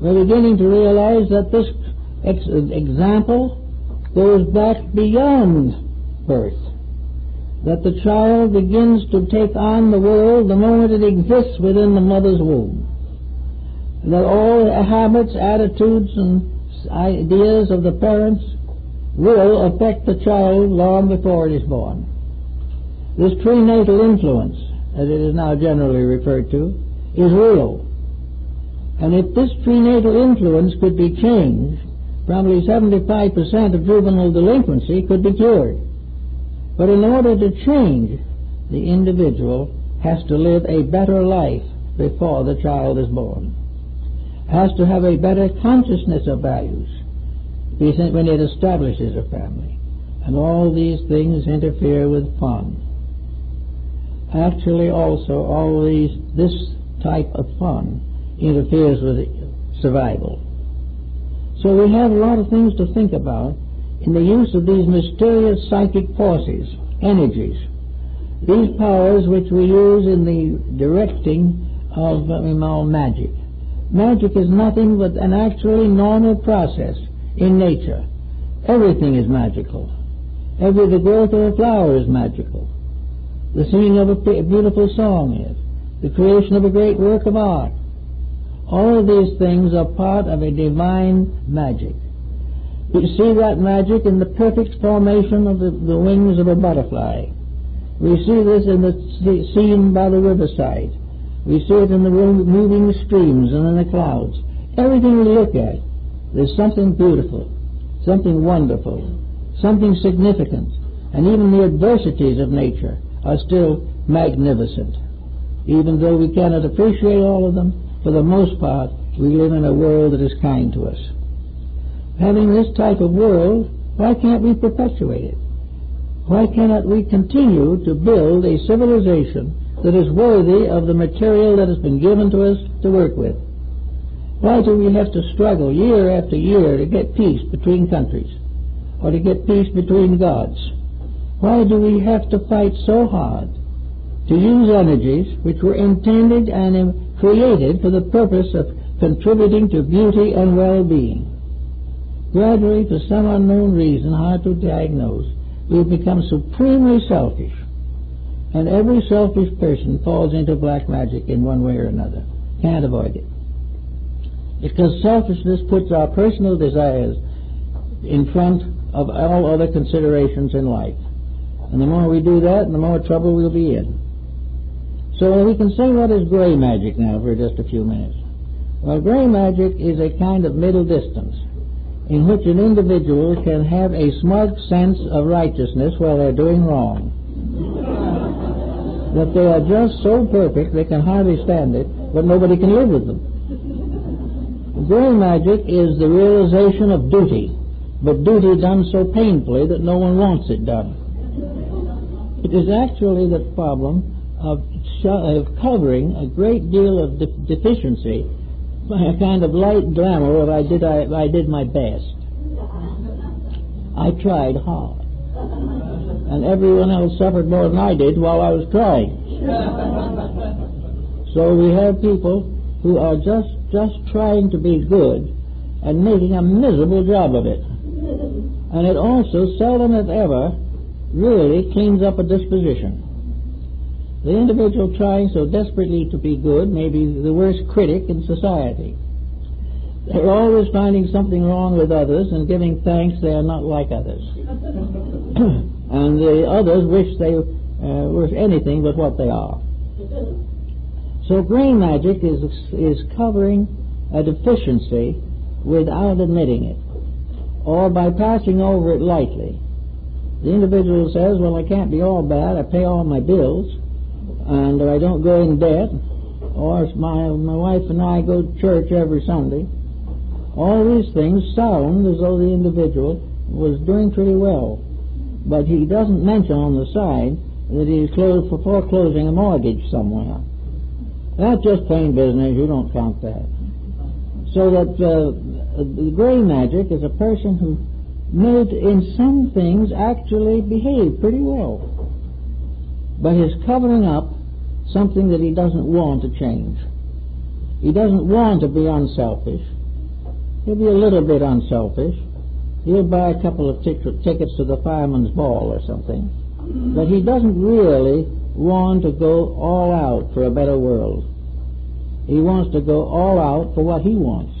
We're beginning to realize that this example goes back beyond birth, that the child begins to take on the world the moment it exists within the mother's womb, and that all habits, attitudes, and ideas of the parents will affect the child long before it is born. This prenatal influence, as it is now generally referred to, is real. And if this prenatal influence could be changed, probably 75% of juvenile delinquency could be cured. But in order to change, the individual has to live a better life before the child is born, has to have a better consciousness of values when it establishes a family. And all these things interfere with fun. Actually, also, this type of fun interferes with survival. So we have a lot of things to think about in the use of these mysterious psychic forces, energies, these powers which we use in the directing of our magic. Magic is nothing but an actually normal process in nature. Everything is magical. The growth of a flower is magical. The singing of a beautiful song is. The creation of a great work of art. All of these things are part of a divine magic. We see that magic in the perfect formation of the wings of a butterfly. We see this in the scene by the riverside. We see it in the moving streams and in the clouds. Everything we look at, there's something beautiful, something wonderful, something significant. And even the adversities of nature are still magnificent. Even though we cannot appreciate all of them, for the most part, we live in a world that is kind to us. Having this type of world, why can't we perpetuate it? Why cannot we continue to build a civilization that is worthy of the material that has been given to us to work with? Why do we have to struggle year after year to get peace between countries, or to get peace between gods? Why do we have to fight so hard to use energies which were intended and created for the purpose of contributing to beauty and well-being? Gradually, for some unknown reason, hard to diagnose, we've become supremely selfish, and every selfish person falls into black magic in one way or another. Can't avoid it. Because selfishness puts our personal desires in front of all other considerations in life. And the more we do that, the more trouble we'll be in. So we can say, what is gray magic now for just a few minutes? Well, gray magic is a kind of middle distance in which an individual can have a smug sense of righteousness while they're doing wrong. That they are just so perfect they can hardly stand it, but nobody can live with them. Gray magic is the realization of duty, but duty done so painfully that no one wants it done. It is actually the problem of covering a great deal of deficiency by a kind of light glamour of I did my best. I tried hard. And everyone else suffered more than I did while I was trying. So we have people who are just trying to be good and making a miserable job of it. And it also seldom, if ever, really cleans up a disposition. The individual trying so desperately to be good may be the worst critic in society. They're always finding something wrong with others and giving thanks they are not like others. And the others wish they were anything but what they are. So gray magic is covering a deficiency without admitting it, or by passing over it lightly. The individual says, well, I can't be all bad, I pay all my bills, and I don't go in debt, or my wife and I go to church every Sunday. All these things sound as though the individual was doing pretty well, but he doesn't mention on the side that he's foreclosing a mortgage somewhere. That's just plain business, you don't count that. So that the gray magic is a person who made in some things actually behave pretty well, but is covering up something that he doesn't want to change. He doesn't want to be unselfish. maybe a little bit unselfish. He'll buy a couple of tickets to the fireman's ball or something, but he doesn't really want to go all out for a better world. He wants to go all out for what he wants.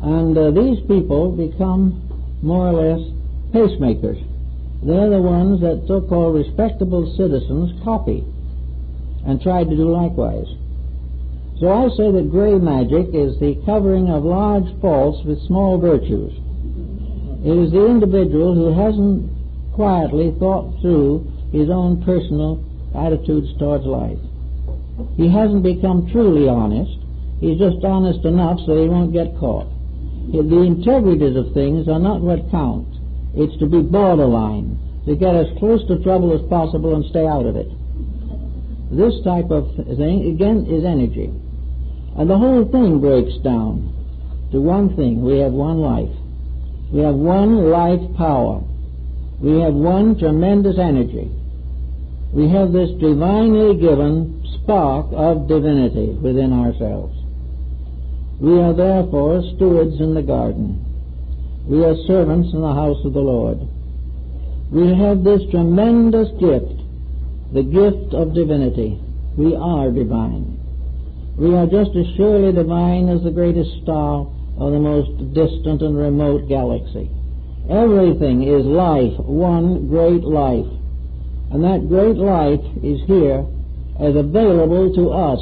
And these people become more or less pacemakers. They're the ones that so-called respectable citizens copy and try to do likewise. So I say that gray magic is the covering of large faults with small virtues. It is the individual who hasn't quietly thought through his own personal attitudes towards life. He hasn't become truly honest. He's just honest enough so he won't get caught. The integrities of things are not what counts. It's to be borderline, to get as close to trouble as possible and stay out of it. This type of thing, again, is energy. And the whole thing breaks down to one thing. We have one life. We have one life power. We have one tremendous energy. We have this divinely given spark of divinity within ourselves. We are therefore stewards in the garden. We are servants in the house of the Lord. We have this tremendous gift, the gift of divinity. We are divine. We are just as surely divine as the greatest star or the most distant and remote galaxy. Everything is life, one great life. And that great life is here as available to us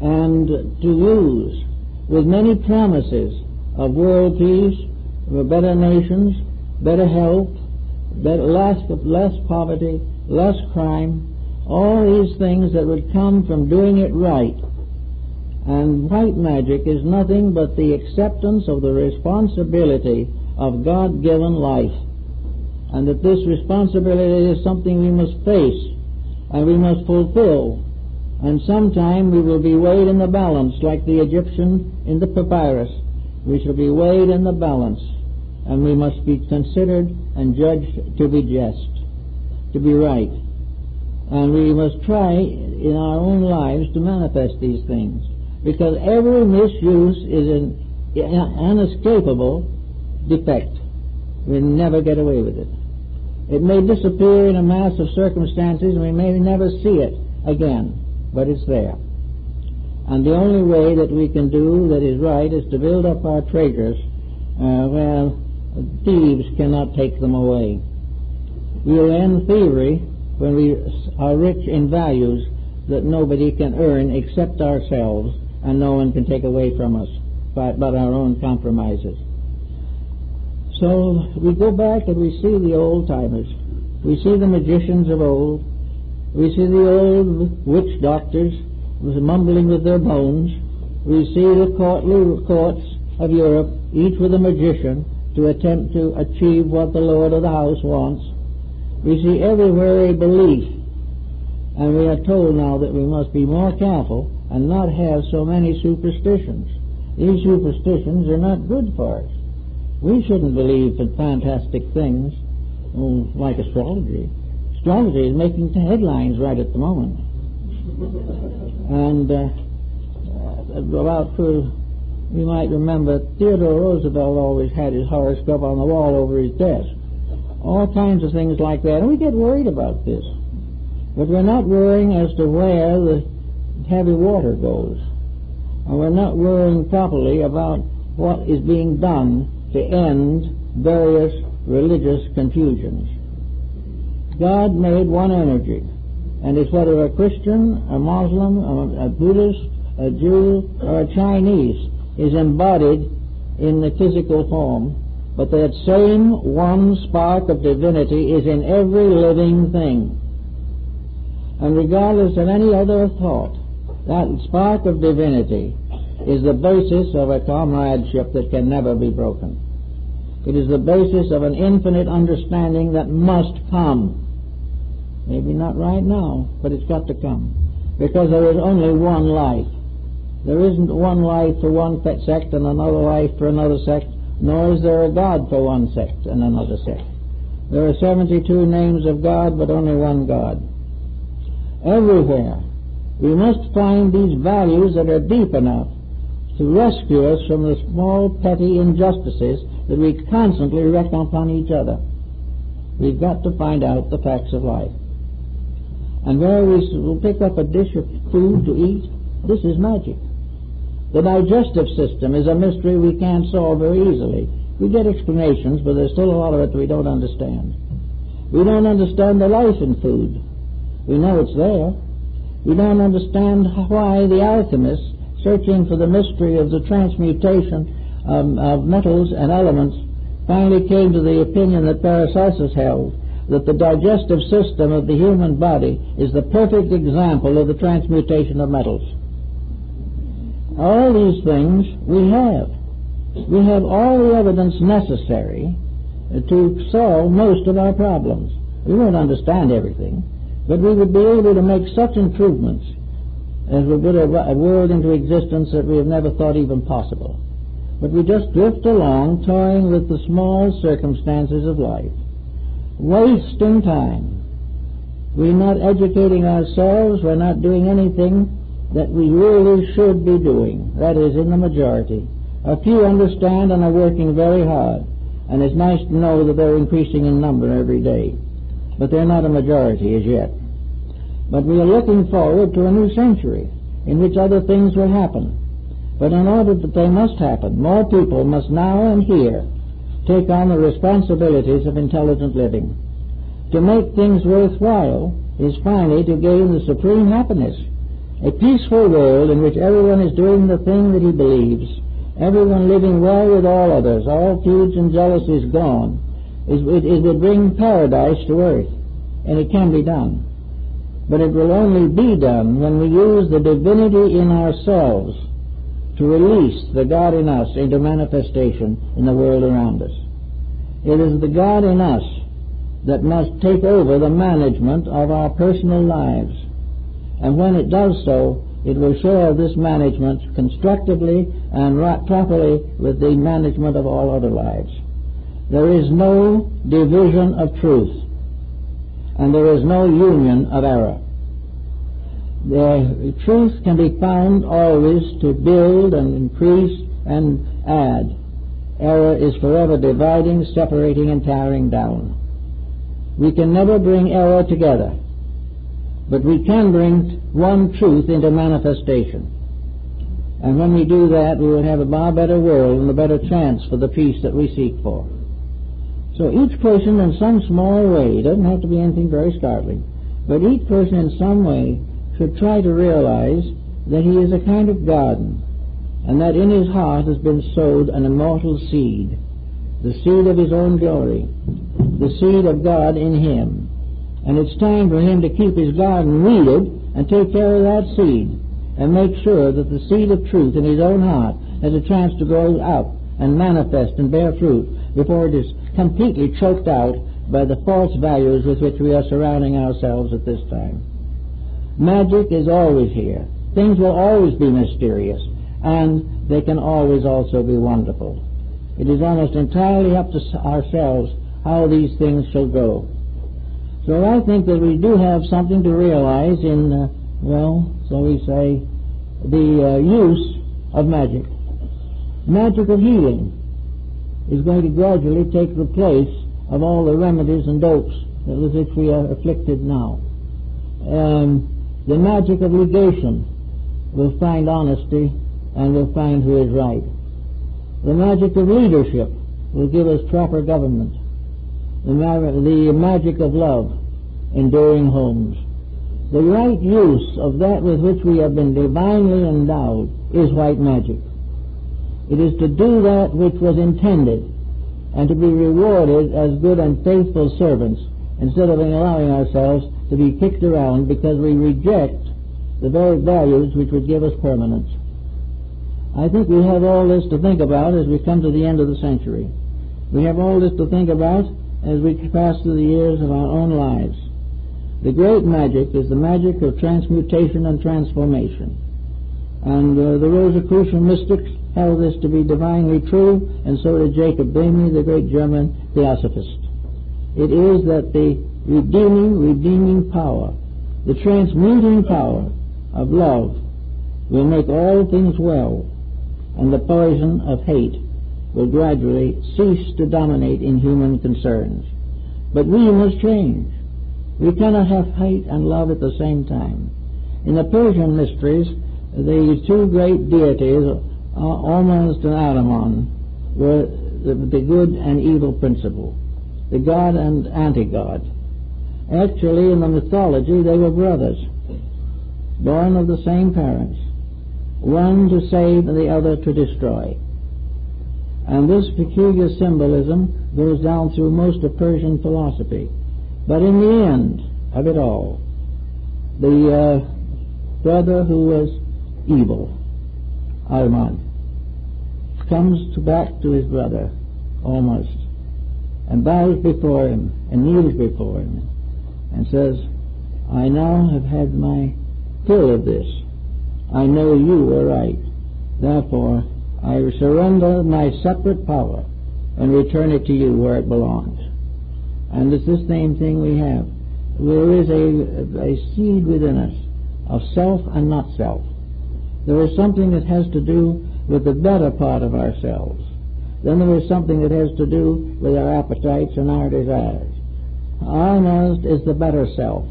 and to use with many promises of world peace, of better nations, better health, better, less poverty, less crime, all these things that would come from doing it right. And white magic is nothing but the acceptance of the responsibility of God-given life, and that this responsibility is something we must face and we must fulfill, and sometime we will be weighed in the balance like the Egyptian in the papyrus. We shall be weighed in the balance, and we must be considered and judged to be just, to be right. And we must try in our own lives to manifest these things, because every misuse is an unescapable defect. We never get away with it. It may disappear in a mass of circumstances, and we may never see it again, but it's there. And the only way that we can do that is right is to build up our treasures where thieves cannot take them away. We will end thievery when we are rich in values that nobody can earn except ourselves, and no one can take away from us but our own compromises. So we go back and we see the old-timers. We see the magicians of old. We see the old witch doctors mumbling with their bones. We see the courtly courts of Europe, each with a magician, to attempt to achieve what the lord of the house wants. We see everywhere a belief, and we are told now that we must be more careful and not have so many superstitions. These superstitions are not good for us. We shouldn't believe in fantastic things like astrology. Astrology is making headlines right at the moment. And you might remember Theodore Roosevelt always had his horoscope on the wall over his desk. All kinds of things like that. And we get worried about this. But we're not worrying as to where the heavy water goes. And we're not worrying properly about what is being done to end various religious confusions. God made one energy. And it's whether a Christian, a Muslim, a Buddhist, a Jew, or a Chinese is embodied in the physical form, but that same one spark of divinity is in every living thing. And regardless of any other thought, that spark of divinity is the basis of a comradeship that can never be broken. It is the basis of an infinite understanding that must come. Maybe not right now, but it's got to come. Because there is only one life. There isn't one life for one sect and another life for another sect, nor is there a God for one sect and another sect. There are 72 names of God, but only one God. Everywhere, we must find these values that are deep enough to rescue us from the small petty injustices that we constantly wreak upon each other. We've got to find out the facts of life. And where we will pick up a dish of food to eat, this is magic. The digestive system is a mystery we can't solve very easily. We get explanations, but there's still a lot of it we don't understand. We don't understand the life in food. We know it's there. We don't understand why the alchemists, searching for the mystery of the transmutation of metals and elements, finally came to the opinion that Paracelsus held, that the digestive system of the human body is the perfect example of the transmutation of metals. All these things we have. We have all the evidence necessary to solve most of our problems. We won't understand everything, but we would be able to make such improvements as would put a world into existence that we have never thought even possible. But we just drift along, toying with the small circumstances of life, wasting time. We're not educating ourselves, we're not doing anything that we really should be doing, that is, in the majority. A few understand and are working very hard, and it's nice to know that they're increasing in number every day. But they're not a majority as yet. But we are looking forward to a new century in which other things will happen. But in order that they must happen, more people must now and here take on the responsibilities of intelligent living. To make things worthwhile is finally to gain the supreme happiness, a peaceful world in which everyone is doing the thing that he believes, everyone living well with all others, all feuds and jealousies gone. It would bring paradise to earth, and it can be done. But it will only be done when we use the divinity in ourselves to release the God in us into manifestation in the world around us. It is the God in us that must take over the management of our personal lives. And when it does so, it will share this management constructively and properly with the management of all other lives. There is no division of truth, and there is no union of error. The truth can be found always to build and increase and add. Error is forever dividing, separating, and tearing down. We can never bring error together, but we can bring one truth into manifestation. And when we do that, we will have a far better world and a better chance for the peace that we seek for. So each person in some small way, it doesn't have to be anything very startling, but each person in some way should try to realize that he is a kind of garden, and that in his heart has been sowed an immortal seed, the seed of his own glory, the seed of God in him. And it's time for him to keep his garden weeded and take care of that seed and make sure that the seed of truth in his own heart has a chance to grow out and manifest and bear fruit before it is completely choked out by the false values with which we are surrounding ourselves at this time. Magic is always here. Things will always be mysterious, and they can always also be wonderful. It is almost entirely up to ourselves how these things shall go. So I think that we do have something to realize in, well, so we say, the use of magic. Magic of healing is going to gradually take the place of all the remedies and dopes with which we are afflicted now. The magic of legation will find honesty and will find who is right. The magic of leadership will give us proper government. The magic of love, enduring homes. The right use of that with which we have been divinely endowed is white magic. It is to do that which was intended and to be rewarded as good and faithful servants instead of allowing ourselves to be kicked around because we reject the very values which would give us permanence. I think we have all this to think about as we come to the end of the century. We have all this to think about as we pass through the years of our own lives. The great magic is the magic of transmutation and transformation. And the Rosicrucian mystics held this to be divinely true, and so did Jacob Boehme, the great German theosophist. It is that the redeeming power, the transmuting power of love will make all things well. and the poison of hate will gradually cease to dominate in human concerns. But we must change. We cannot have hate and love at the same time. In the Persian mysteries, the two great deities, Ormuzd and Ahriman, were the good and evil principle, the god and anti-god. Actually, in the mythology, they were brothers, born of the same parents, one to save and the other to destroy. And this peculiar symbolism goes down through most of Persian philosophy. But in the end of it all, the brother who was evil, Ahriman, comes back to his brother, almost, and bows before him and kneels before him and says, "I now have had my fill of this. I know you were right. Therefore, I surrender my separate power and return it to you where it belongs." And it's the same thing we have. There is a seed within us of self and not self. There is something that has to do with the better part of ourselves. Then there is something that has to do with our appetites and our desires. Ahriman is the better self.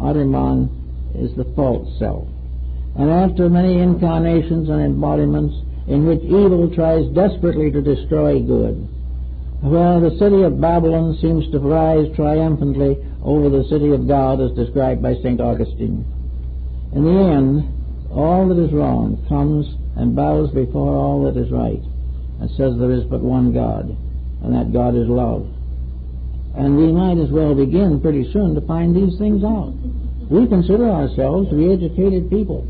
Ahriman is the false self. And after many incarnations and embodiments, in which evil tries desperately to destroy good, where the city of Babylon seems to rise triumphantly over the city of God as described by Saint Augustine. In the end, all that is wrong comes and bows before all that is right and says there is but one God, and that God is love. And we might as well begin pretty soon to find these things out. We consider ourselves to be educated people.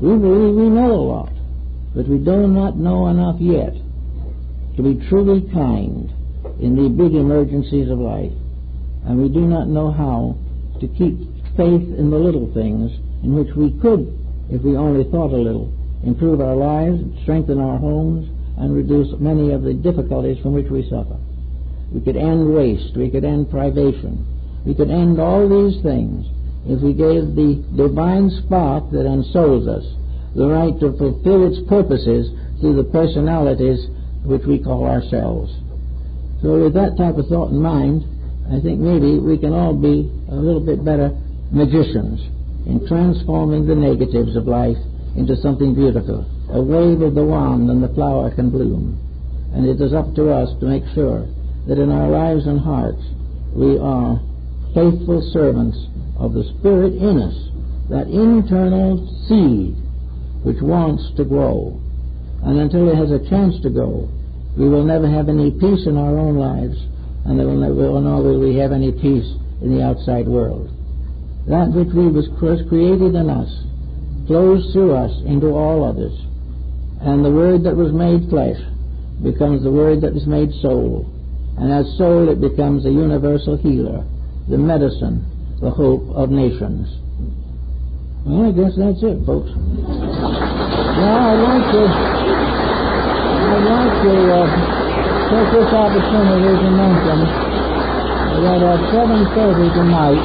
We believe we know a lot, but we do not know enough yet to be truly kind in the big emergencies of life, and we do not know how to keep faith in the little things in which we could, if we only thought a little, improve our lives, strengthen our homes, and reduce many of the difficulties from which we suffer. We could end waste, we could end privation, we could end all these things if we gave the divine spark that ensouls us the right to fulfill its purposes through the personalities which we call ourselves. So with that type of thought in mind, I think maybe we can all be a little bit better magicians in transforming the negatives of life into something beautiful. A wave of the wand and the flower can bloom. And it is up to us to make sure that in our lives and hearts we are faithful servants of the Spirit in us, that internal seed which wants to grow. And until it has a chance to grow, we will never have any peace in our own lives, and nor will we have any peace in the outside world. That which was created in us flows through us into all others, and the Word that was made flesh becomes the Word that was made soul, and as soul it becomes a universal healer, the medicine, the hope of nations. Well, I guess that's it, folks. Now, I'd like to take this opportunity to mention that at 7:30 tonight,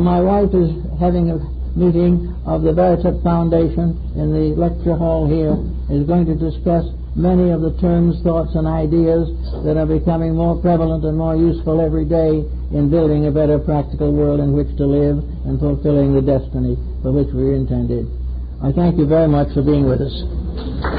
my wife is having a meeting of the Veritas Foundation in the lecture hall here. Is going to discuss many of the terms, thoughts, and ideas that are becoming more prevalent and more useful every day in building a better practical world in which to live and fulfilling the destiny for which we are intended. I thank you very much for being with us.